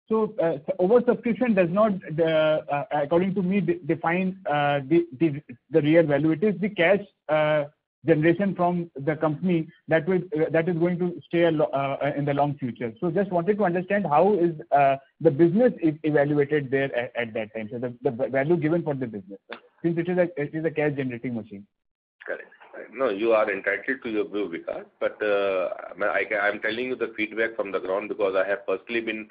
So uh, oversubscription does not, uh, uh, according to me, de define uh, the, the the real value. It is the cash uh, generation from the company that will uh, that is going to stay uh, in the long future. So just wanted to understand how is uh, the business is evaluated there at, at that time. So the, the value given for the business, since it is a it is a cash generating machine. Correct. No, you are entitled to your view, Vikas. But uh, I I'm telling you the feedback from the ground because I have personally been.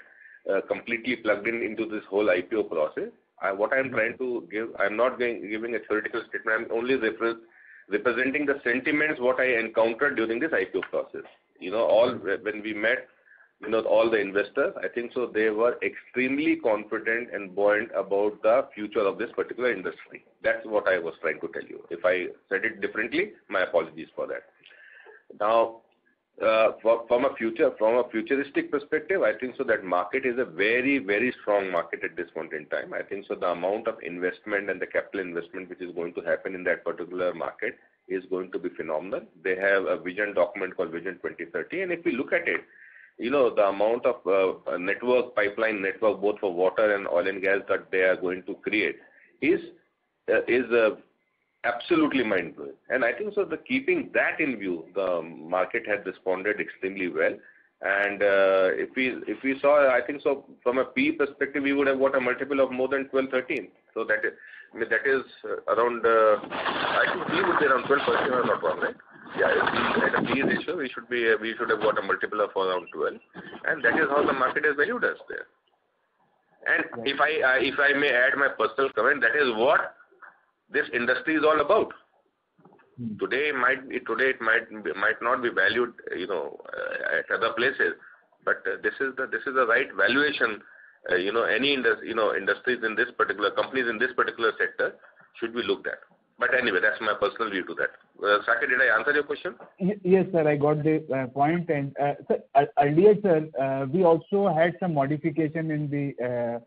Uh, completely plugged in into this whole I P O process. I, what I am trying to give, I am not going, giving a theoretical statement. I am only refer, representing the sentiments what I encountered during this I P O process. You know, all when we met, you know, all the investors. I think so. They were extremely confident and buoyant about the future of this particular industry. That's what I was trying to tell you. If I said it differently, my apologies for that. Now. Uh, for, from a future, from a futuristic perspective, I think so that market is a very, very strong market at this point in time. I think so the amount of investment and the capital investment which is going to happen in that particular market is going to be phenomenal. They have a vision document called Vision twenty thirty, and if we look at it, you know, the amount of uh, network, pipeline network, both for water and oil and gas that they are going to create is uh, is a uh, absolutely mind-blowing, and I think so. The keeping that in view, the market had responded extremely well, And uh, if we if we saw, I think so from a P perspective, we would have got a multiple of more than twelve, thirteen. So that is, I mean, that is around. Uh, I think P would be around twelve percent or not wrong, right? Yeah, if at a P ratio, we should be we should have got a multiple of around twelve, and that is how the market has valued us there. And if I uh, if I may add my personal comment, that is what this industry is all about. Today it might be, today it might might not be valued, you know, uh, at other places, but uh, this is the this is the right valuation. Uh, you know, any industry, you know, industries in this particular companies in this particular sector should be looked at. But anyway, that's my personal view to that. Uh, Saket, did I answer your question? Yes, sir. I got the uh, point. And uh, sir, uh, earlier, sir, uh, we also had some modification in the. Uh,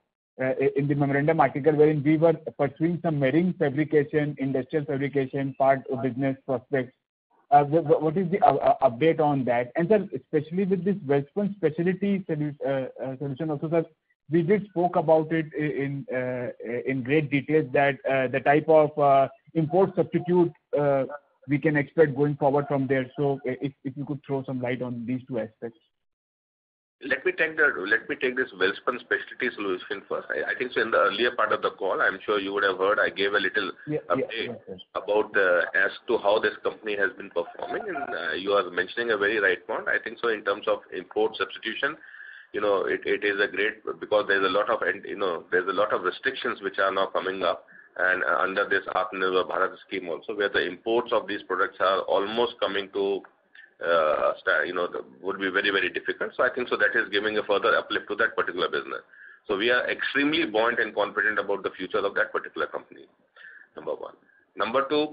Uh, in the memorandum article, wherein we were pursuing some marine fabrication, industrial fabrication part of business prospects. Uh, what is the uh, update on that? And sir, especially with this Welspun specialty uh, uh, solution also, sir, we did spoke about it in uh, in great details that uh, the type of uh, import substitute uh, we can expect going forward from there. So if, if you could throw some light on these two aspects. Let me take the let me take this Welspun specialty solution first. I, I think so. In the earlier part of the call, I'm sure you would have heard. I gave a little yeah, update yeah, yeah, about the as to how this company has been performing, and uh, you are mentioning a very right point. I think so. In terms of import substitution, you know, it it is a great because there's a lot of you know there's a lot of restrictions which are now coming up, and uh, under this Atmanirbhar Bharat scheme also, where the imports of these products are almost coming to Uh, you know, the, would be very, very difficult. So I think so that is giving a further uplift to that particular business. So we are extremely buoyant and confident about the future of that particular company, number one. Number two,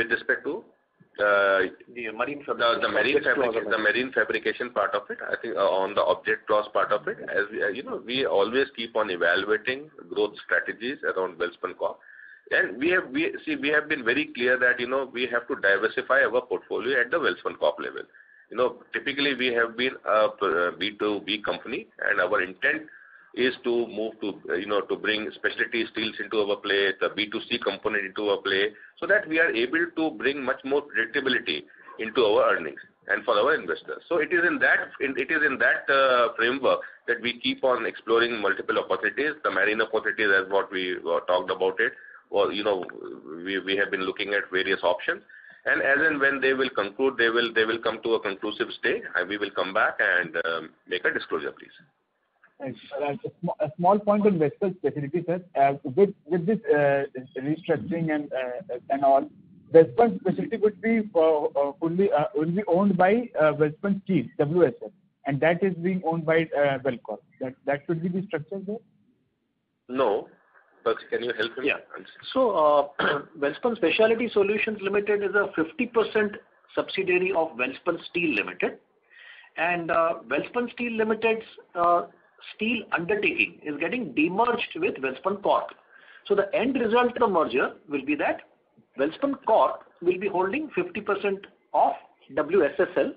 with respect to uh, the marine fabrication, the, the marine fabrication, the marine fabrication part of it, I think uh, on the object clause part of it, as we, uh, you know, we always keep on evaluating growth strategies around Welspun Corp. And we have we see we have been very clear that you know we have to diversify our portfolio at the Welspun Corp level. You know, typically we have been a B two B company, and our intent is to move to you know to bring specialty steels into our play, the B two C component into our play, so that we are able to bring much more predictability into our earnings and for our investors. So it is in that it is in that uh, framework that we keep on exploring multiple opportunities. The marine opportunities, as what we uh, talked about it. Well, you know, we we have been looking at various options, and as and when they will conclude, they will they will come to a conclusive stage, and we will come back and um, make a disclosure, please. Thanks. Uh, a, sm a small point on Welspun specialty, sir. Uh, with with this uh, restructuring and uh, and all, Welspun specialty would be for, uh, only uh, only owned by uh, Welspun Steel W S L, and that is being owned by uh, Welcorp. That that should be the structure there. No. But can you help me? Yeah. So, uh, Welspun Speciality Solutions Limited is a fifty percent subsidiary of Welspun Steel Limited, and uh, Welspun Steel Limited's uh, steel undertaking is getting demerged with Welspun Corp. So, the end result of the merger will be that Welspun Corp will be holding fifty percent of W S S L,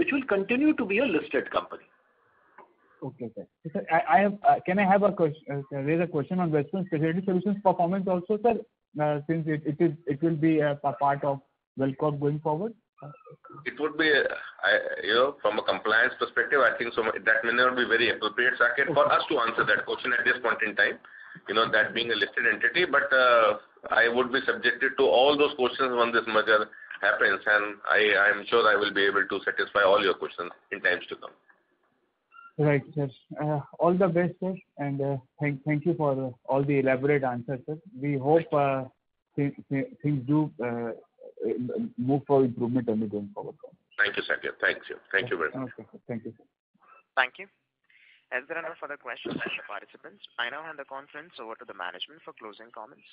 which will continue to be a listed company. Okay, sir. Sir, I, I have. Uh, can I have a question? Uh, raise a question on Welspun Specialty Solutions performance also, sir, uh, since it it is it will be a part of Welcorp going forward. It would be, uh, I, you know, from a compliance perspective, I think so. That may not be very appropriate, Saket, for us to answer that question at this point in time. You know, that being a listed entity, but uh, I would be subjected to all those questions when this merger happens, and I I am sure I will be able to satisfy all your questions in times to come. Right, sir. Uh, all the best, sir, and uh, thank thank you for uh, all the elaborate answers, sir. We hope uh, th th things do uh, move for improvement only going forward. Thank you, Sakya. Thank you. Thank you very much. Okay, sir. Thank you, sir. Thank you. As there are no further questions from the participants, I now hand the conference over to the management for closing comments.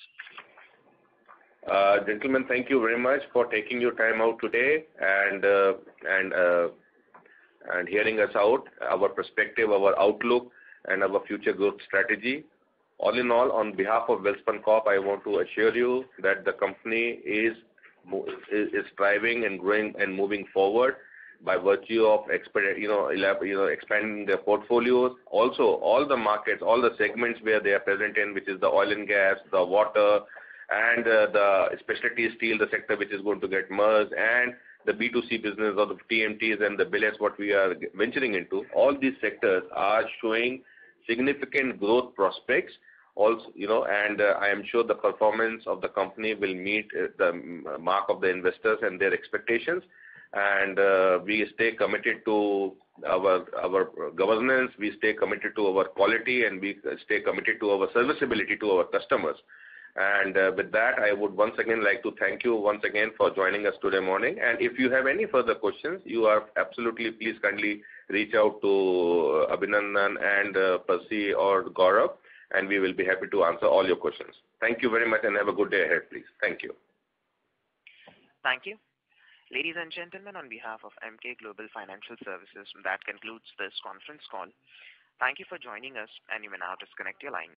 Uh, gentlemen, thank you very much for taking your time out today and uh, and. Uh, and hearing us out, our perspective, our outlook, and our future growth strategy. All in all, on behalf of Welspun Corp, I want to assure you that the company is is striving and growing and moving forward by virtue of you know, you know expanding their portfolios. Also, all the markets, all the segments where they are present in, which is the oil and gas, the water, and uh, the specialty steel, the sector which is going to get merged, and the B two C business or the T M Ts and the billets, what we are venturing into, all these sectors are showing significant growth prospects. Also, you know, and uh, I am sure the performance of the company will meet uh, the mark of the investors and their expectations. And uh, we stay committed to our our governance. We stay committed to our quality, and we stay committed to our serviceability to our customers. And uh, with that, I would once again like to thank you once again for joining us today morning. And if you have any further questions, you are absolutely please kindly reach out to Abhinandan and uh, Percy or Gaurav, and we will be happy to answer all your questions. Thank you very much, and have a good day ahead, please. Thank you. Thank you. Ladies and gentlemen, on behalf of Emkay Global Financial Services, that concludes this conference call. Thank you for joining us, and you may now disconnect your line.